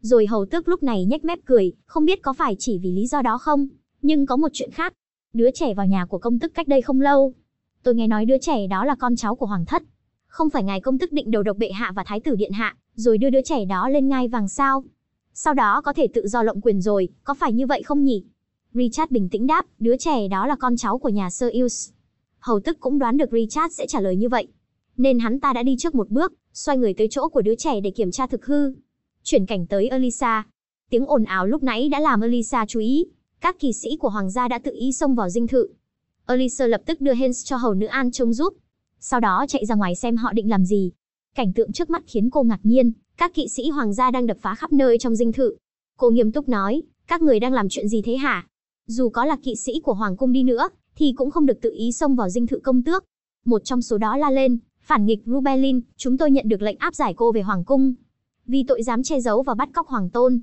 Rồi hầu tước lúc này nhếch mép cười, không biết có phải chỉ vì lý do đó không? Nhưng có một chuyện khác, đứa trẻ vào nhà của công tước cách đây không lâu. Tôi nghe nói đứa trẻ đó là con cháu của hoàng thất. Không phải ngài công tước định đầu độc bệ hạ và thái tử điện hạ, rồi đưa đứa trẻ đó lên ngai vàng sao? Sau đó có thể tự do lộng quyền rồi, có phải như vậy không nhỉ? Richard bình tĩnh đáp, đứa trẻ đó là con cháu của nhà Sirius. Hầu tước cũng đoán được Richard sẽ trả lời như vậy, nên hắn ta đã đi trước một bước, xoay người tới chỗ của đứa trẻ để kiểm tra thực hư. Chuyển cảnh tới Elisa. Tiếng ồn ào lúc nãy đã làm Elisa chú ý. Các kỵ sĩ của hoàng gia đã tự ý xông vào dinh thự. Elisa lập tức đưa Hens cho hầu nữ An trông giúp, sau đó chạy ra ngoài xem họ định làm gì. Cảnh tượng trước mắt khiến cô ngạc nhiên, các kỵ sĩ hoàng gia đang đập phá khắp nơi trong dinh thự. Cô nghiêm túc nói, các người đang làm chuyện gì thế hả? Dù có là kỵ sĩ của hoàng cung đi nữa, thì cũng không được tự ý xông vào dinh thự công tước. Một trong số đó la lên, phản nghịch Rubellin, chúng tôi nhận được lệnh áp giải cô về hoàng cung, vì tội dám che giấu và bắt cóc hoàng tôn.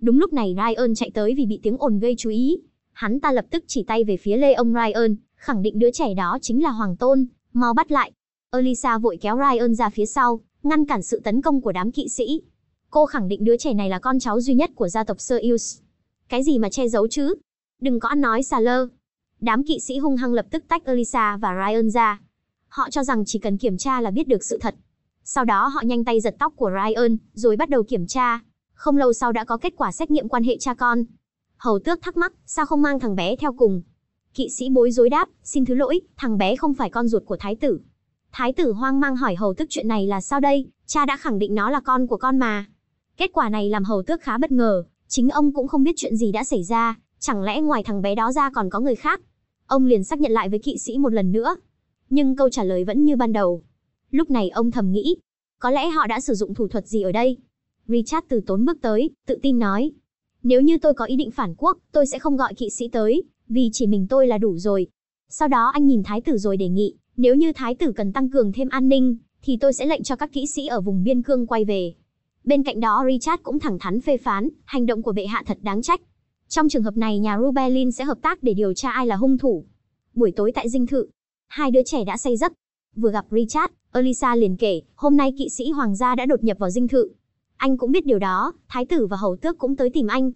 Đúng lúc này Ryan chạy tới vì bị tiếng ồn gây chú ý. Hắn ta lập tức chỉ tay về phía lê ông Ryan, khẳng định đứa trẻ đó chính là hoàng tôn, mau bắt lại. Elisa vội kéo Ryan ra phía sau, ngăn cản sự tấn công của đám kỵ sĩ. Cô khẳng định đứa trẻ này là con cháu duy nhất của gia tộc Seraius. Cái gì mà che giấu chứ? Đừng có ăn nói xà lơ. Đám kỵ sĩ hung hăng lập tức tách Elisa và Ryan ra. Họ cho rằng chỉ cần kiểm tra là biết được sự thật. Sau đó họ nhanh tay giật tóc của Ryan, rồi bắt đầu kiểm tra. Không lâu sau đã có kết quả xét nghiệm quan hệ cha con. Hầu tước thắc mắc, sao không mang thằng bé theo cùng? Kỵ sĩ bối rối đáp, xin thứ lỗi, thằng bé không phải con ruột của thái tử. Thái tử hoang mang hỏi hầu tước chuyện này là sao đây, cha đã khẳng định nó là con của con mà. Kết quả này làm hầu tước khá bất ngờ, chính ông cũng không biết chuyện gì đã xảy ra, chẳng lẽ ngoài thằng bé đó ra còn có người khác. Ông liền xác nhận lại với kỵ sĩ một lần nữa, nhưng câu trả lời vẫn như ban đầu. Lúc này ông thầm nghĩ, có lẽ họ đã sử dụng thủ thuật gì ở đây. Richard từ tốn bước tới, tự tin nói, nếu như tôi có ý định phản quốc, tôi sẽ không gọi kỵ sĩ tới, vì chỉ mình tôi là đủ rồi. Sau đó anh nhìn thái tử rồi đề nghị, nếu như thái tử cần tăng cường thêm an ninh, thì tôi sẽ lệnh cho các kỵ sĩ ở vùng biên cương quay về. Bên cạnh đó Richard cũng thẳng thắn phê phán, hành động của bệ hạ thật đáng trách. Trong trường hợp này nhà Rubellin sẽ hợp tác để điều tra ai là hung thủ. Buổi tối tại dinh thự, hai đứa trẻ đã say giấc. Vừa gặp Richard, Elisa liền kể, hôm nay kỵ sĩ hoàng gia đã đột nhập vào dinh thự. Anh cũng biết điều đó, thái tử và hầu tước cũng tới tìm anh.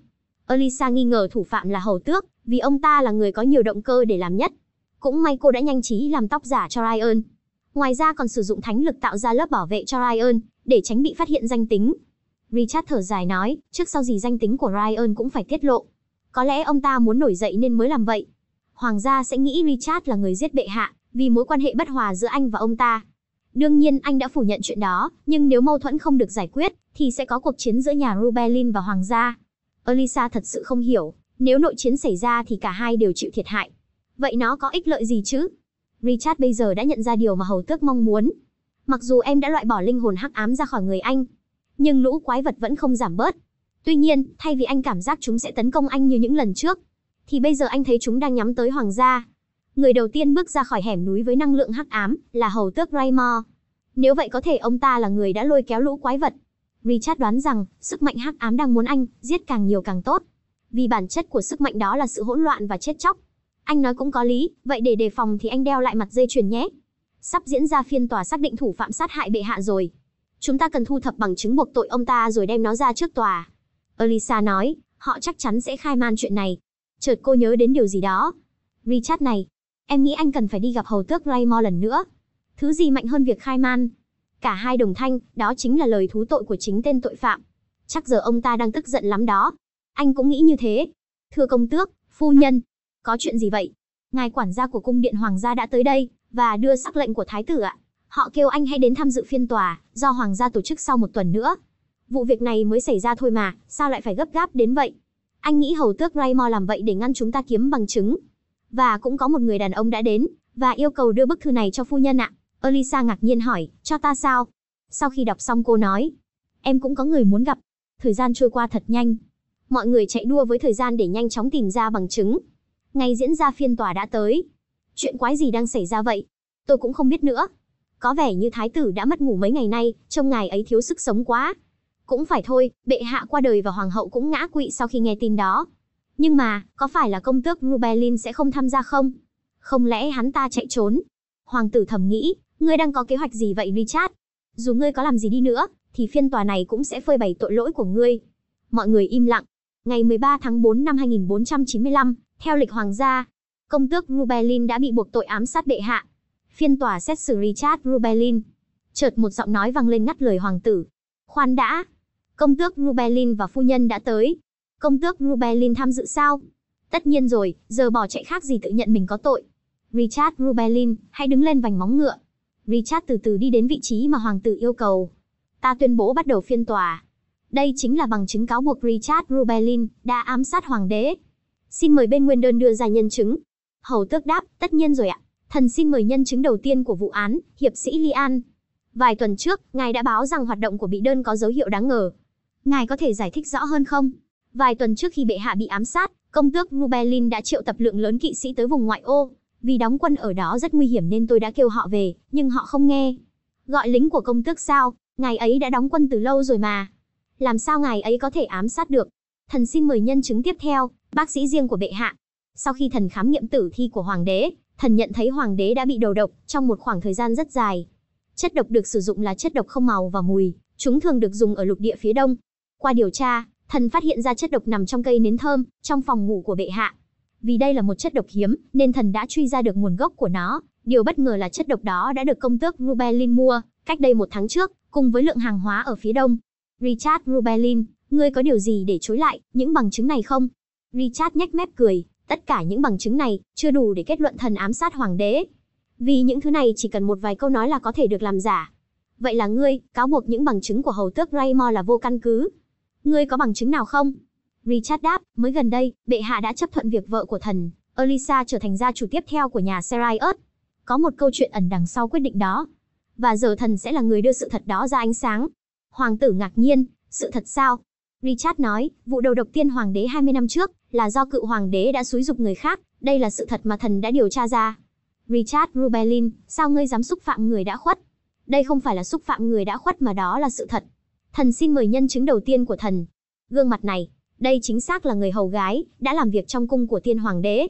Elisa nghi ngờ thủ phạm là hầu tước, vì ông ta là người có nhiều động cơ để làm nhất. Cũng may cô đã nhanh trí làm tóc giả cho Ryan. Ngoài ra còn sử dụng thánh lực tạo ra lớp bảo vệ cho Ryan, để tránh bị phát hiện danh tính. Richard thở dài nói, trước sau gì danh tính của Ryan cũng phải tiết lộ. Có lẽ ông ta muốn nổi dậy nên mới làm vậy. Hoàng gia sẽ nghĩ Richard là người giết bệ hạ, vì mối quan hệ bất hòa giữa anh và ông ta. Đương nhiên anh đã phủ nhận chuyện đó, nhưng nếu mâu thuẫn không được giải quyết, thì sẽ có cuộc chiến giữa nhà Rubellin và hoàng gia. Elisa thật sự không hiểu, nếu nội chiến xảy ra thì cả hai đều chịu thiệt hại. Vậy nó có ích lợi gì chứ? Richard bây giờ đã nhận ra điều mà hầu tước mong muốn. Mặc dù em đã loại bỏ linh hồn hắc ám ra khỏi người anh, nhưng lũ quái vật vẫn không giảm bớt. Tuy nhiên, thay vì anh cảm giác chúng sẽ tấn công anh như những lần trước, thì bây giờ anh thấy chúng đang nhắm tới hoàng gia. Người đầu tiên bước ra khỏi hẻm núi với năng lượng hắc ám là hầu tước Raymore. Nếu vậy có thể ông ta là người đã lôi kéo lũ quái vật. Richard đoán rằng, sức mạnh hắc ám đang muốn anh giết càng nhiều càng tốt. Vì bản chất của sức mạnh đó là sự hỗn loạn và chết chóc. Anh nói cũng có lý, vậy để đề phòng thì anh đeo lại mặt dây chuyền nhé. Sắp diễn ra phiên tòa xác định thủ phạm sát hại bệ hạ rồi. Chúng ta cần thu thập bằng chứng buộc tội ông ta rồi đem nó ra trước tòa. Elisa nói, họ chắc chắn sẽ khai man chuyện này. Chợt cô nhớ đến điều gì đó. Richard này, em nghĩ anh cần phải đi gặp hầu tước Raymore lần nữa. Thứ gì mạnh hơn việc khai man? Cả hai đồng thanh, đó chính là lời thú tội của chính tên tội phạm. Chắc giờ ông ta đang tức giận lắm đó. Anh cũng nghĩ như thế. Thưa công tước, phu nhân, có chuyện gì vậy? Ngài quản gia của cung điện hoàng gia đã tới đây, và đưa sắc lệnh của thái tử ạ. Họ kêu anh hãy đến tham dự phiên tòa, do hoàng gia tổ chức sau một tuần nữa. Vụ việc này mới xảy ra thôi mà, sao lại phải gấp gáp đến vậy? Anh nghĩ hầu tước Raymore làm vậy để ngăn chúng ta kiếm bằng chứng. Và cũng có một người đàn ông đã đến, và yêu cầu đưa bức thư này cho phu nhân ạ. Elisa ngạc nhiên hỏi, cho ta sao? Sau khi đọc xong cô nói, em cũng có người muốn gặp. Thời gian trôi qua thật nhanh. Mọi người chạy đua với thời gian để nhanh chóng tìm ra bằng chứng. Ngày diễn ra phiên tòa đã tới. Chuyện quái gì đang xảy ra vậy? Tôi cũng không biết nữa. Có vẻ như thái tử đã mất ngủ mấy ngày nay, trông ngài ấy thiếu sức sống quá. Cũng phải thôi, bệ hạ qua đời và hoàng hậu cũng ngã quỵ sau khi nghe tin đó. Nhưng mà, có phải là công tước Rubellin sẽ không tham gia không? Không lẽ hắn ta chạy trốn? Hoàng tử thầm nghĩ, ngươi đang có kế hoạch gì vậy Richard? Dù ngươi có làm gì đi nữa, thì phiên tòa này cũng sẽ phơi bày tội lỗi của ngươi. Mọi người im lặng. Ngày mười ba tháng tư năm hai nghìn bốn trăm chín mươi lăm, theo lịch hoàng gia, công tước Rubellin đã bị buộc tội ám sát bệ hạ. Phiên tòa xét xử Richard Rubellin. Chợt một giọng nói vang lên ngắt lời hoàng tử. Khoan đã, công tước Rubellin và phu nhân đã tới. Công tước Rubellin tham dự sao? Tất nhiên rồi, giờ bỏ chạy khác gì tự nhận mình có tội. Richard Rubellin, hãy đứng lên vành móng ngựa. Richard từ từ đi đến vị trí mà hoàng tử yêu cầu. Ta tuyên bố bắt đầu phiên tòa. Đây chính là bằng chứng cáo buộc Richard Rubellin đã ám sát hoàng đế. Xin mời bên nguyên đơn đưa ra nhân chứng. Hầu tước đáp, tất nhiên rồi ạ. Thần xin mời nhân chứng đầu tiên của vụ án, hiệp sĩ Lian. Vài tuần trước, ngài đã báo rằng hoạt động của bị đơn có dấu hiệu đáng ngờ. Ngài có thể giải thích rõ hơn không? Vài tuần trước khi bệ hạ bị ám sát, công tước Rubellin đã triệu tập lượng lớn kỵ sĩ tới vùng ngoại ô. Vì đóng quân ở đó rất nguy hiểm nên tôi đã kêu họ về, nhưng họ không nghe. Gọi lính của công tước sao? Ngài ấy đã đóng quân từ lâu rồi mà. Làm sao ngài ấy có thể ám sát được? Thần xin mời nhân chứng tiếp theo, bác sĩ riêng của bệ hạ. Sau khi thần khám nghiệm tử thi của hoàng đế, thần nhận thấy hoàng đế đã bị đầu độc trong một khoảng thời gian rất dài. Chất độc được sử dụng là chất độc không màu và mùi, chúng thường được dùng ở lục địa phía đông. Qua điều tra, thần phát hiện ra chất độc nằm trong cây nến thơm, trong phòng ngủ của bệ hạ. Vì đây là một chất độc hiếm, nên thần đã truy ra được nguồn gốc của nó. Điều bất ngờ là chất độc đó đã được công tước Rubellin mua, Cách đây một tháng trước, cùng với lượng hàng hóa ở phía đông. Richard Rubellin, ngươi có điều gì để chối lại những bằng chứng này không? Richard nhếch mép cười, tất cả những bằng chứng này chưa đủ để kết luận thần ám sát hoàng đế. Vì những thứ này chỉ cần một vài câu nói là có thể được làm giả. Vậy là ngươi cáo buộc những bằng chứng của hầu tước Raymore là vô căn cứ. Ngươi có bằng chứng nào không? Richard đáp, mới gần đây, bệ hạ đã chấp thuận việc vợ của thần, Elisa trở thành gia chủ tiếp theo của nhà Seraius. Có một câu chuyện ẩn đằng sau quyết định đó. Và giờ thần sẽ là người đưa sự thật đó ra ánh sáng. Hoàng tử ngạc nhiên, sự thật sao? Richard nói, vụ đầu độc tiên hoàng đế hai mươi năm trước là do cựu hoàng đế đã xúi dục người khác. Đây là sự thật mà thần đã điều tra ra. Richard Rubellin, sao ngươi dám xúc phạm người đã khuất? Đây không phải là xúc phạm người đã khuất mà đó là sự thật. Thần xin mời nhân chứng đầu tiên của thần. Gương mặt này, đây chính xác là người hầu gái, đã làm việc trong cung của tiên hoàng đế.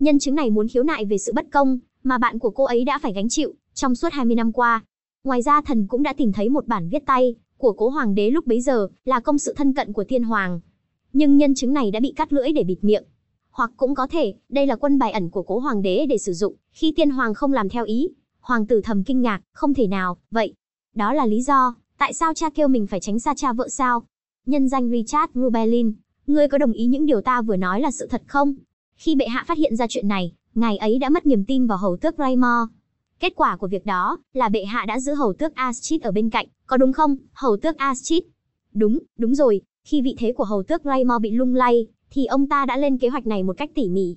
Nhân chứng này muốn khiếu nại về sự bất công mà bạn của cô ấy đã phải gánh chịu trong suốt hai mươi năm qua. Ngoài ra thần cũng đã tìm thấy một bản viết tay của cố hoàng đế lúc bấy giờ là công sự thân cận của tiên hoàng. Nhưng nhân chứng này đã bị cắt lưỡi để bịt miệng. Hoặc cũng có thể, đây là quân bài ẩn của cố hoàng đế để sử dụng khi tiên hoàng không làm theo ý. Hoàng tử thầm kinh ngạc, không thể nào, vậy. Đó là lý do, tại sao cha kêu mình phải tránh xa cha vợ sao? Nhân danh Richard Rubellin, ngươi có đồng ý những điều ta vừa nói là sự thật không? Khi bệ hạ phát hiện ra chuyện này, ngài ấy đã mất niềm tin vào hầu tước Raymore. Kết quả của việc đó là bệ hạ đã giữ hầu tước Astrid ở bên cạnh, có đúng không, hầu tước Astrid? Đúng, đúng rồi, khi vị thế của hầu tước Raymore bị lung lay, thì ông ta đã lên kế hoạch này một cách tỉ mỉ.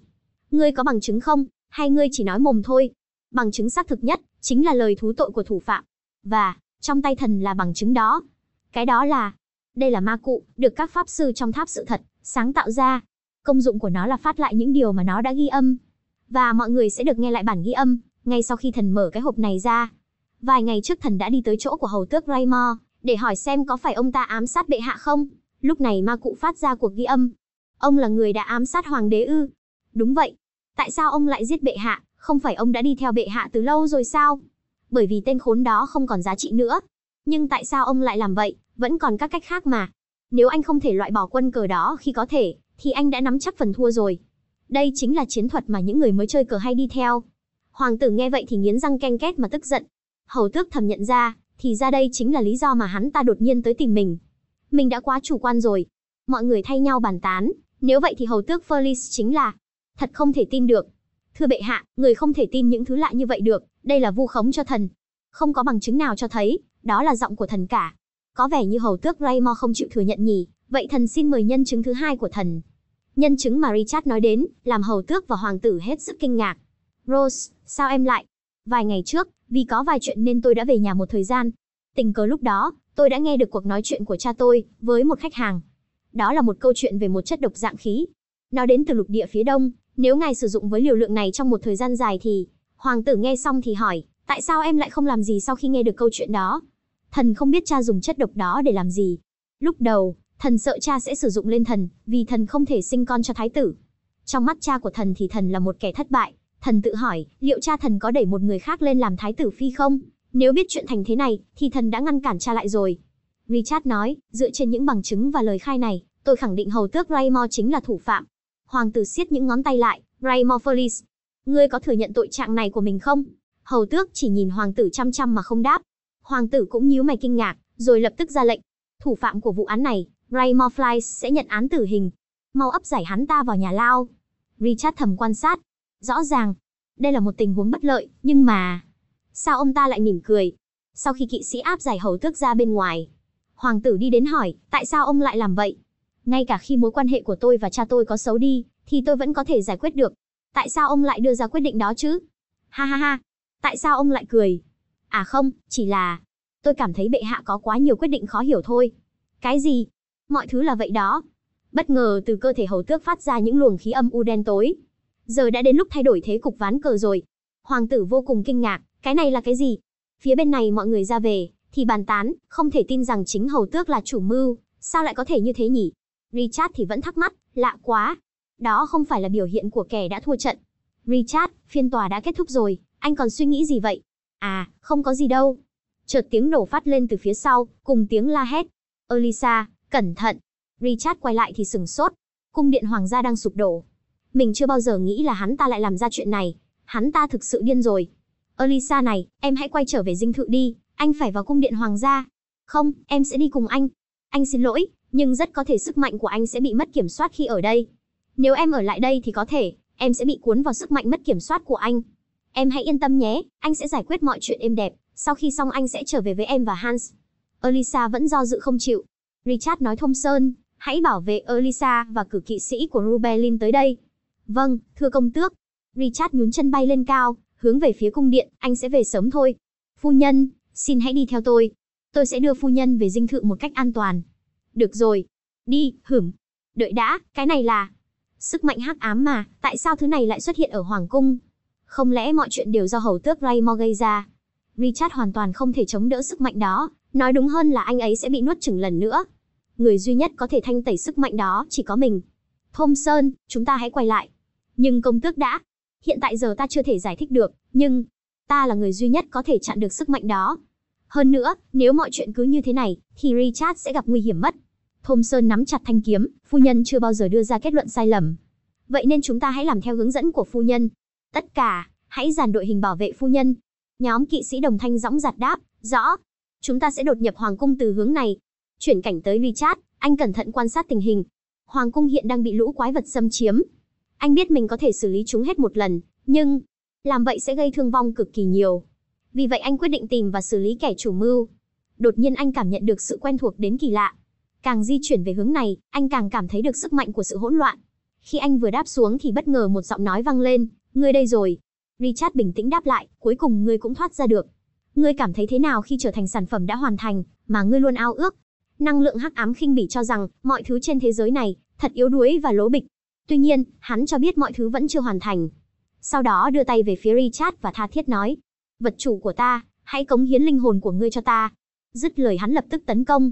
Ngươi có bằng chứng không, hay ngươi chỉ nói mồm thôi? Bằng chứng xác thực nhất chính là lời thú tội của thủ phạm. Và trong tay thần là bằng chứng đó. Cái đó là, đây là ma cụ, được các pháp sư trong tháp sự thật sáng tạo ra. Công dụng của nó là phát lại những điều mà nó đã ghi âm. Và mọi người sẽ được nghe lại bản ghi âm ngay sau khi thần mở cái hộp này ra. Vài ngày trước thần đã đi tới chỗ của hầu tước Raymore để hỏi xem có phải ông ta ám sát bệ hạ không. Lúc này ma cụ phát ra cuộc ghi âm. Ông là người đã ám sát hoàng đế ư? Đúng vậy. Tại sao ông lại giết bệ hạ? Không phải ông đã đi theo bệ hạ từ lâu rồi sao? Bởi vì tên khốn đó không còn giá trị nữa. Nhưng tại sao ông lại làm vậy? Vẫn còn các cách khác mà. Nếu anh không thể loại bỏ quân cờ đó khi có thể, thì anh đã nắm chắc phần thua rồi. Đây chính là chiến thuật mà những người mới chơi cờ hay đi theo. Hoàng tử nghe vậy thì nghiến răng ken két mà tức giận. Hầu tước thầm nhận ra, thì ra đây chính là lý do mà hắn ta đột nhiên tới tìm mình. Mình đã quá chủ quan rồi. Mọi người thay nhau bàn tán. Nếu vậy thì hầu tước Felice chính là... Thật không thể tin được. Thưa bệ hạ, người không thể tin những thứ lạ như vậy được, đây là vu khống cho thần. Không có bằng chứng nào cho thấy, đó là giọng của thần cả. Có vẻ như hầu tước Raymore không chịu thừa nhận nhỉ, vậy thần xin mời nhân chứng thứ hai của thần. Nhân chứng mà Richard nói đến, làm hầu tước và hoàng tử hết sức kinh ngạc. Rose, sao em lại? Vài ngày trước, vì có vài chuyện nên tôi đã về nhà một thời gian. Tình cờ lúc đó, tôi đã nghe được cuộc nói chuyện của cha tôi với một khách hàng. Đó là một câu chuyện về một chất độc dạng khí. Nó đến từ lục địa phía đông. Nếu ngài sử dụng với liều lượng này trong một thời gian dài thì... Hoàng tử nghe xong thì hỏi, tại sao em lại không làm gì sau khi nghe được câu chuyện đó? Thần không biết cha dùng chất độc đó để làm gì. Lúc đầu, thần sợ cha sẽ sử dụng lên thần, vì thần không thể sinh con cho thái tử. Trong mắt cha của thần thì thần là một kẻ thất bại. Thần tự hỏi, liệu cha thần có đẩy một người khác lên làm thái tử phi không? Nếu biết chuyện thành thế này, thì thần đã ngăn cản cha lại rồi. Richard nói, dựa trên những bằng chứng và lời khai này, tôi khẳng định hầu tước Raymore chính là thủ phạm. Hoàng tử siết những ngón tay lại, Raymore Felice, ngươi có thừa nhận tội trạng này của mình không? Hầu tước chỉ nhìn hoàng tử chăm chăm mà không đáp. Hoàng tử cũng nhíu mày kinh ngạc, rồi lập tức ra lệnh. Thủ phạm của vụ án này, Raymore Felice sẽ nhận án tử hình. Mau ấp giải hắn ta vào nhà lao. Richard thầm quan sát. Rõ ràng, đây là một tình huống bất lợi, nhưng mà... Sao ông ta lại mỉm cười? Sau khi kỵ sĩ áp giải hầu tước ra bên ngoài, hoàng tử đi đến hỏi, tại sao ông lại làm vậy? Ngay cả khi mối quan hệ của tôi và cha tôi có xấu đi, thì tôi vẫn có thể giải quyết được. Tại sao ông lại đưa ra quyết định đó chứ? Ha ha ha, tại sao ông lại cười? À không, chỉ là... Tôi cảm thấy bệ hạ có quá nhiều quyết định khó hiểu thôi. Cái gì? Mọi thứ là vậy đó. Bất ngờ từ cơ thể hầu tước phát ra những luồng khí âm u đen tối. Giờ đã đến lúc thay đổi thế cục ván cờ rồi. Hoàng tử vô cùng kinh ngạc, cái này là cái gì? Phía bên này mọi người ra về, thì bàn tán, không thể tin rằng chính hầu tước là chủ mưu. Sao lại có thể như thế nhỉ? Richard thì vẫn thắc mắc, lạ quá. Đó không phải là biểu hiện của kẻ đã thua trận. Richard, phiên tòa đã kết thúc rồi, anh còn suy nghĩ gì vậy? À, không có gì đâu. Chợt tiếng nổ phát lên từ phía sau, cùng tiếng la hét. Elisa, cẩn thận. Richard quay lại thì sửng sốt. Cung điện hoàng gia đang sụp đổ. Mình chưa bao giờ nghĩ là hắn ta lại làm ra chuyện này. Hắn ta thực sự điên rồi. Elisa này, em hãy quay trở về dinh thự đi. Anh phải vào cung điện hoàng gia. Không, em sẽ đi cùng anh. Anh xin lỗi, nhưng rất có thể sức mạnh của anh sẽ bị mất kiểm soát khi ở đây. Nếu em ở lại đây thì có thể, em sẽ bị cuốn vào sức mạnh mất kiểm soát của anh. Em hãy yên tâm nhé, anh sẽ giải quyết mọi chuyện êm đẹp. Sau khi xong anh sẽ trở về với em và Hens. Elisa vẫn do dự không chịu. Richard nói Thompson, hãy bảo vệ Elisa và cử kỵ sĩ của Rubellin tới đây. Vâng, thưa công tước. Richard nhún chân bay lên cao, hướng về phía cung điện, anh sẽ về sớm thôi. Phu nhân, xin hãy đi theo tôi. Tôi sẽ đưa phu nhân về dinh thự một cách an toàn. Được rồi. Đi, hửm. Đợi đã, cái này là... Sức mạnh hắc ám mà, tại sao thứ này lại xuất hiện ở Hoàng Cung? Không lẽ mọi chuyện đều do hầu tước Raymore gây ra? Richard hoàn toàn không thể chống đỡ sức mạnh đó. Nói đúng hơn là anh ấy sẽ bị nuốt chửng lần nữa. Người duy nhất có thể thanh tẩy sức mạnh đó chỉ có mình. Thompson, chúng ta hãy quay lại. Nhưng công tước đã. Hiện tại giờ ta chưa thể giải thích được, nhưng... Ta là người duy nhất có thể chặn được sức mạnh đó. Hơn nữa, nếu mọi chuyện cứ như thế này, thì Richard sẽ gặp nguy hiểm mất. Thompson nắm chặt thanh kiếm, phu nhân chưa bao giờ đưa ra kết luận sai lầm. Vậy nên chúng ta hãy làm theo hướng dẫn của phu nhân. Tất cả, hãy dàn đội hình bảo vệ phu nhân. Nhóm kỵ sĩ đồng thanh dõng dạc đáp, rõ. Chúng ta sẽ đột nhập Hoàng Cung từ hướng này. Chuyển cảnh tới Richard, anh cẩn thận quan sát tình hình. Hoàng Cung hiện đang bị lũ quái vật xâm chiếm. Anh biết mình có thể xử lý chúng hết một lần, nhưng... Làm vậy sẽ gây thương vong cực kỳ nhiều. Vì vậy anh quyết định tìm và xử lý kẻ chủ mưu. Đột nhiên anh cảm nhận được sự quen thuộc đến kỳ lạ. Càng di chuyển về hướng này, anh càng cảm thấy được sức mạnh của sự hỗn loạn. Khi anh vừa đáp xuống thì bất ngờ một giọng nói vang lên, "Ngươi đây rồi." Richard bình tĩnh đáp lại, "Cuối cùng ngươi cũng thoát ra được. Ngươi cảm thấy thế nào khi trở thành sản phẩm đã hoàn thành mà ngươi luôn ao ước?" Năng lượng hắc ám khinh bỉ cho rằng mọi thứ trên thế giới này thật yếu đuối và lố bịch. Tuy nhiên, hắn cho biết mọi thứ vẫn chưa hoàn thành. Sau đó đưa tay về phía Richard và tha thiết nói, "Vật chủ của ta, hãy cống hiến linh hồn của ngươi cho ta." Dứt lời hắn lập tức tấn công.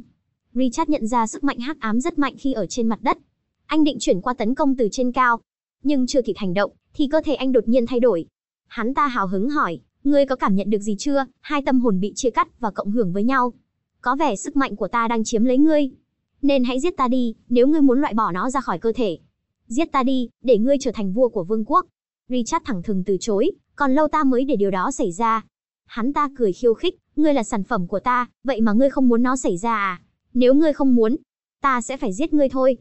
Richard nhận ra sức mạnh hắc ám rất mạnh khi ở trên mặt đất. Anh định chuyển qua tấn công từ trên cao, nhưng chưa kịp hành động thì cơ thể anh đột nhiên thay đổi. Hắn ta hào hứng hỏi, "Ngươi có cảm nhận được gì chưa? Hai tâm hồn bị chia cắt và cộng hưởng với nhau. Có vẻ sức mạnh của ta đang chiếm lấy ngươi, nên hãy giết ta đi, nếu ngươi muốn loại bỏ nó ra khỏi cơ thể. Giết ta đi, để ngươi trở thành vua của vương quốc." Richard thẳng thừng từ chối, "Còn lâu ta mới để điều đó xảy ra." Hắn ta cười khiêu khích, "Ngươi là sản phẩm của ta, vậy mà ngươi không muốn nó xảy ra à? Nếu ngươi không muốn, ta sẽ phải giết ngươi thôi."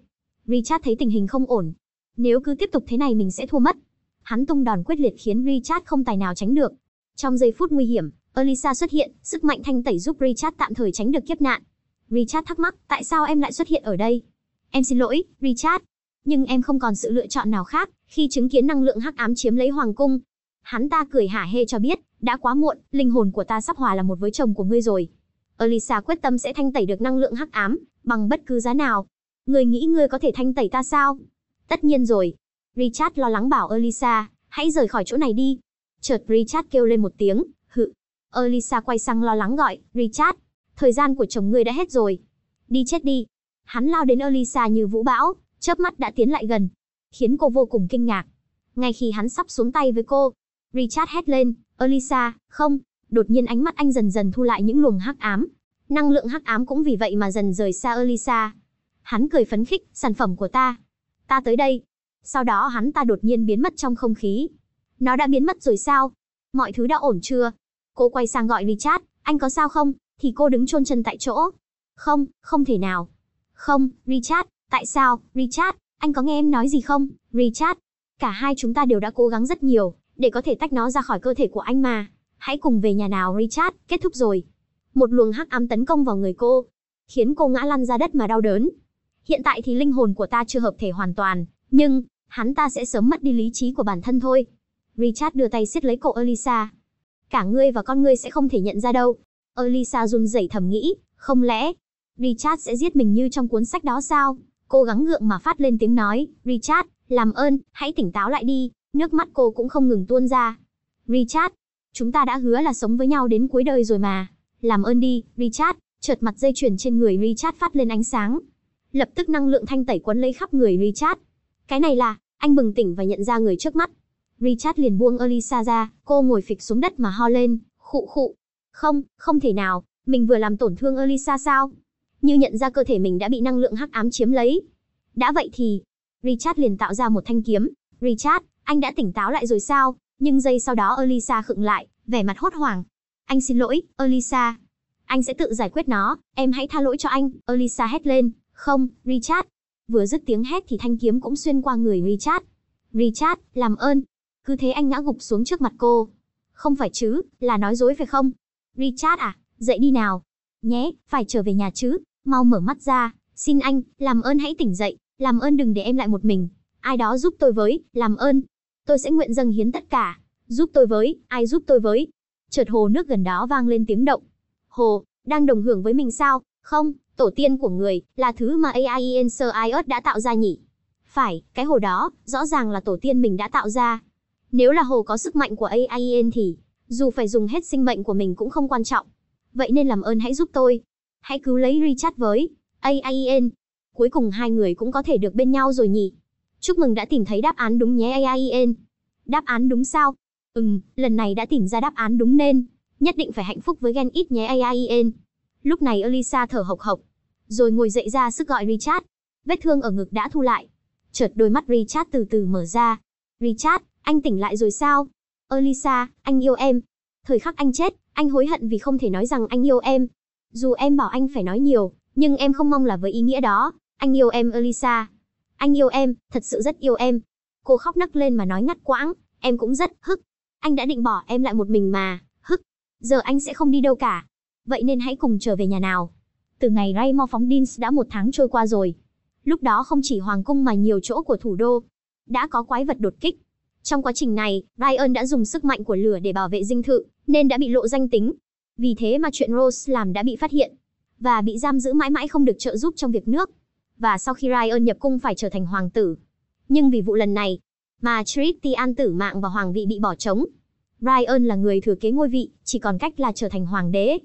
Richard thấy tình hình không ổn. Nếu cứ tiếp tục thế này mình sẽ thua mất. Hắn tung đòn quyết liệt khiến Richard không tài nào tránh được. Trong giây phút nguy hiểm, Elisa xuất hiện, sức mạnh thanh tẩy giúp Richard tạm thời tránh được kiếp nạn. Richard thắc mắc, "Tại sao em lại xuất hiện ở đây?" "Em xin lỗi, Richard, nhưng em không còn sự lựa chọn nào khác khi chứng kiến năng lượng hắc ám chiếm lấy Hoàng Cung." Hắn ta cười hả hê cho biết, "Đã quá muộn, linh hồn của ta sắp hòa là một với chồng của ngươi rồi." Elisa quyết tâm sẽ thanh tẩy được năng lượng hắc ám bằng bất cứ giá nào. "Ngươi nghĩ ngươi có thể thanh tẩy ta sao?" "Tất nhiên rồi." Richard lo lắng bảo Elisa, "Hãy rời khỏi chỗ này đi." Chợt Richard kêu lên một tiếng, "Hự." Elisa quay sang lo lắng gọi, "Richard, thời gian của chồng ngươi đã hết rồi. Đi chết đi." Hắn lao đến Elisa như vũ bão, chớp mắt đã tiến lại gần, khiến cô vô cùng kinh ngạc. Ngay khi hắn sắp xuống tay với cô, Richard hét lên, "Elisa, không!" Đột nhiên ánh mắt anh dần dần thu lại những luồng hắc ám. Năng lượng hắc ám cũng vì vậy mà dần rời xa Elisa. Hắn cười phấn khích, "Sản phẩm của ta, ta tới đây." Sau đó hắn ta đột nhiên biến mất trong không khí. Nó đã biến mất rồi sao? Mọi thứ đã ổn chưa? Cô quay sang gọi Richard, "Anh có sao không?" Thì cô đứng chôn chân tại chỗ. "Không, không thể nào." "Không, Richard, tại sao, Richard? Anh có nghe em nói gì không, Richard? Cả hai chúng ta đều đã cố gắng rất nhiều để có thể tách nó ra khỏi cơ thể của anh mà. Hãy cùng về nhà nào, Richard, kết thúc rồi." Một luồng hắc ám tấn công vào người cô, khiến cô ngã lăn ra đất mà đau đớn. "Hiện tại thì linh hồn của ta chưa hợp thể hoàn toàn, nhưng hắn ta sẽ sớm mất đi lý trí của bản thân thôi." Richard đưa tay siết lấy cổ Elisa. "Cả ngươi và con ngươi sẽ không thể nhận ra đâu." Elisa run rẩy thầm nghĩ, "Không lẽ Richard sẽ giết mình như trong cuốn sách đó sao?" Cô gắng gượng mà phát lên tiếng nói, "Richard, làm ơn, hãy tỉnh táo lại đi." Nước mắt cô cũng không ngừng tuôn ra. "Richard, chúng ta đã hứa là sống với nhau đến cuối đời rồi mà. Làm ơn đi, Richard." Chợt mặt dây chuyền trên người Richard phát lên ánh sáng. Lập tức năng lượng thanh tẩy quấn lấy khắp người Richard. Cái này là, anh bừng tỉnh và nhận ra người trước mắt. Richard liền buông Elisa ra, cô ngồi phịch xuống đất mà ho lên, "Khụ khụ. Không, không thể nào, mình vừa làm tổn thương Elisa sao?" Như nhận ra cơ thể mình đã bị năng lượng hắc ám chiếm lấy. Đã vậy thì, Richard liền tạo ra một thanh kiếm. "Richard, anh đã tỉnh táo lại rồi sao?" Nhưng giây sau đó Elisa khựng lại, vẻ mặt hốt hoảng. "Anh xin lỗi, Elisa, anh sẽ tự giải quyết nó, em hãy tha lỗi cho anh, Elisa hét lên. Không, Richard. Vừa dứt tiếng hét thì thanh kiếm cũng xuyên qua người Richard. Richard, làm ơn. Cứ thế anh ngã gục xuống trước mặt cô. Không phải chứ, là nói dối phải không? Richard à, dậy đi nào. Nhé, phải trở về nhà chứ, mau mở mắt ra, xin anh, làm ơn hãy tỉnh dậy, làm ơn đừng để em lại một mình. Ai đó giúp tôi với, làm ơn. Tôi sẽ nguyện dâng hiến tất cả. Giúp tôi với, ai giúp tôi với. Chợt hồ nước gần đó vang lên tiếng động. Hồ, đang đồng hưởng với mình sao? Không, tổ tiên của người, là thứ mà Aien Sirius đã tạo ra nhỉ? Phải, cái hồ đó, rõ ràng là tổ tiên mình đã tạo ra. Nếu là hồ có sức mạnh của Aien thì, dù phải dùng hết sinh mệnh của mình cũng không quan trọng. Vậy nên làm ơn hãy giúp tôi. Hãy cứu lấy Richard với, Aien. Cuối cùng hai người cũng có thể được bên nhau rồi nhỉ? Chúc mừng đã tìm thấy đáp án đúng nhé Aien. Đáp án đúng sao? Ừm, lần này đã tìm ra đáp án đúng nên nhất định phải hạnh phúc với Gen ít nhé Aien. Lúc này Elisa thở hộc hộc, rồi ngồi dậy ra sức gọi Richard. Vết thương ở ngực đã thu lại. Chợt đôi mắt Richard từ từ mở ra. Richard, anh tỉnh lại rồi sao? Elisa, anh yêu em. Thời khắc anh chết, anh hối hận vì không thể nói rằng anh yêu em. Dù em bảo anh phải nói nhiều, nhưng em không mong là với ý nghĩa đó. Anh yêu em Elisa. Anh yêu em, thật sự rất yêu em. Cô khóc nấc lên mà nói ngắt quãng. Em cũng rất hức. Anh đã định bỏ em lại một mình mà, hức. Giờ anh sẽ không đi đâu cả. Vậy nên hãy cùng trở về nhà nào. Từ ngày Raymore phóng Dean đã một tháng trôi qua rồi. Lúc đó không chỉ Hoàng Cung mà nhiều chỗ của thủ đô đã có quái vật đột kích. Trong quá trình này, Ryan đã dùng sức mạnh của lửa để bảo vệ dinh thự, nên đã bị lộ danh tính. Vì thế mà chuyện Rose làm đã bị phát hiện, và bị giam giữ mãi mãi không được trợ giúp trong việc nước. Và sau khi Ryan nhập cung phải trở thành hoàng tử. Nhưng vì vụ lần này, mà Tristian tử mạng và hoàng vị bị bỏ trống. Ryan là người thừa kế ngôi vị, chỉ còn cách là trở thành hoàng đế.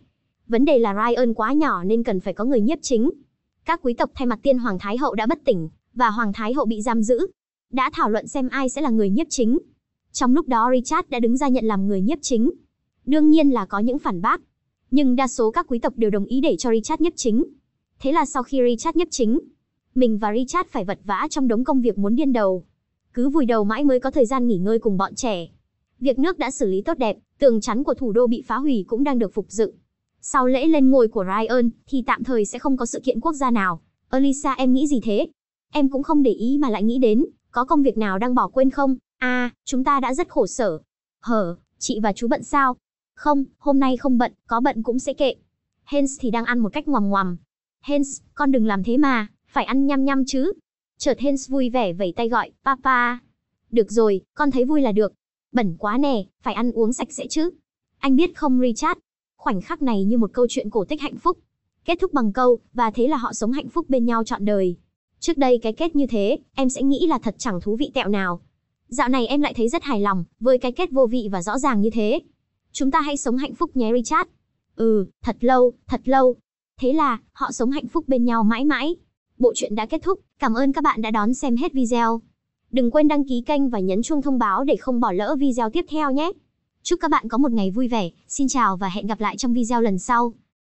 Vấn đề là Ryan quá nhỏ nên cần phải có người nhiếp chính. Các quý tộc thay mặt tiên hoàng thái hậu đã bất tỉnh, và hoàng thái hậu bị giam giữ. Đã thảo luận xem ai sẽ là người nhiếp chính. Trong lúc đó Richard đã đứng ra nhận làm người nhiếp chính. Đương nhiên là có những phản bác, nhưng đa số các quý tộc đều đồng ý để cho Richard nhiếp chính. Thế là sau khi Richard nhiếp chính, mình và Richard phải vật vã trong đống công việc muốn điên đầu. Cứ vùi đầu mãi mới có thời gian nghỉ ngơi cùng bọn trẻ. Việc nước đã xử lý tốt đẹp, tường chắn của thủ đô bị phá hủy cũng đang được phục dựng. Sau lễ lên ngôi của Ryan thì tạm thời sẽ không có sự kiện quốc gia nào. Elisa em nghĩ gì thế? Em cũng không để ý mà lại nghĩ đến, có công việc nào đang bỏ quên không? À, chúng ta đã rất khổ sở. Hở, chị và chú bận sao? Không, hôm nay không bận, có bận cũng sẽ kệ. Hens thì đang ăn một cách ngoằm ngoằm. Hens, con đừng làm thế mà, phải ăn nhăm nhăm chứ. Chợt Hens vui vẻ vẫy tay gọi, Papa. Được rồi, con thấy vui là được. Bẩn quá nè, phải ăn uống sạch sẽ chứ. Anh biết không Richard? Khoảnh khắc này như một câu chuyện cổ tích hạnh phúc. Kết thúc bằng câu, và thế là họ sống hạnh phúc bên nhau trọn đời. Trước đây cái kết như thế, em sẽ nghĩ là thật chẳng thú vị tẹo nào. Dạo này em lại thấy rất hài lòng, với cái kết vô vị và rõ ràng như thế. Chúng ta hãy sống hạnh phúc nhé Richard. Ừ, thật lâu, thật lâu. Thế là, họ sống hạnh phúc bên nhau mãi mãi. Bộ truyện đã kết thúc, cảm ơn các bạn đã đón xem hết video. Đừng quên đăng ký kênh và nhấn chuông thông báo để không bỏ lỡ video tiếp theo nhé. Chúc các bạn có một ngày vui vẻ, xin chào và hẹn gặp lại trong video lần sau.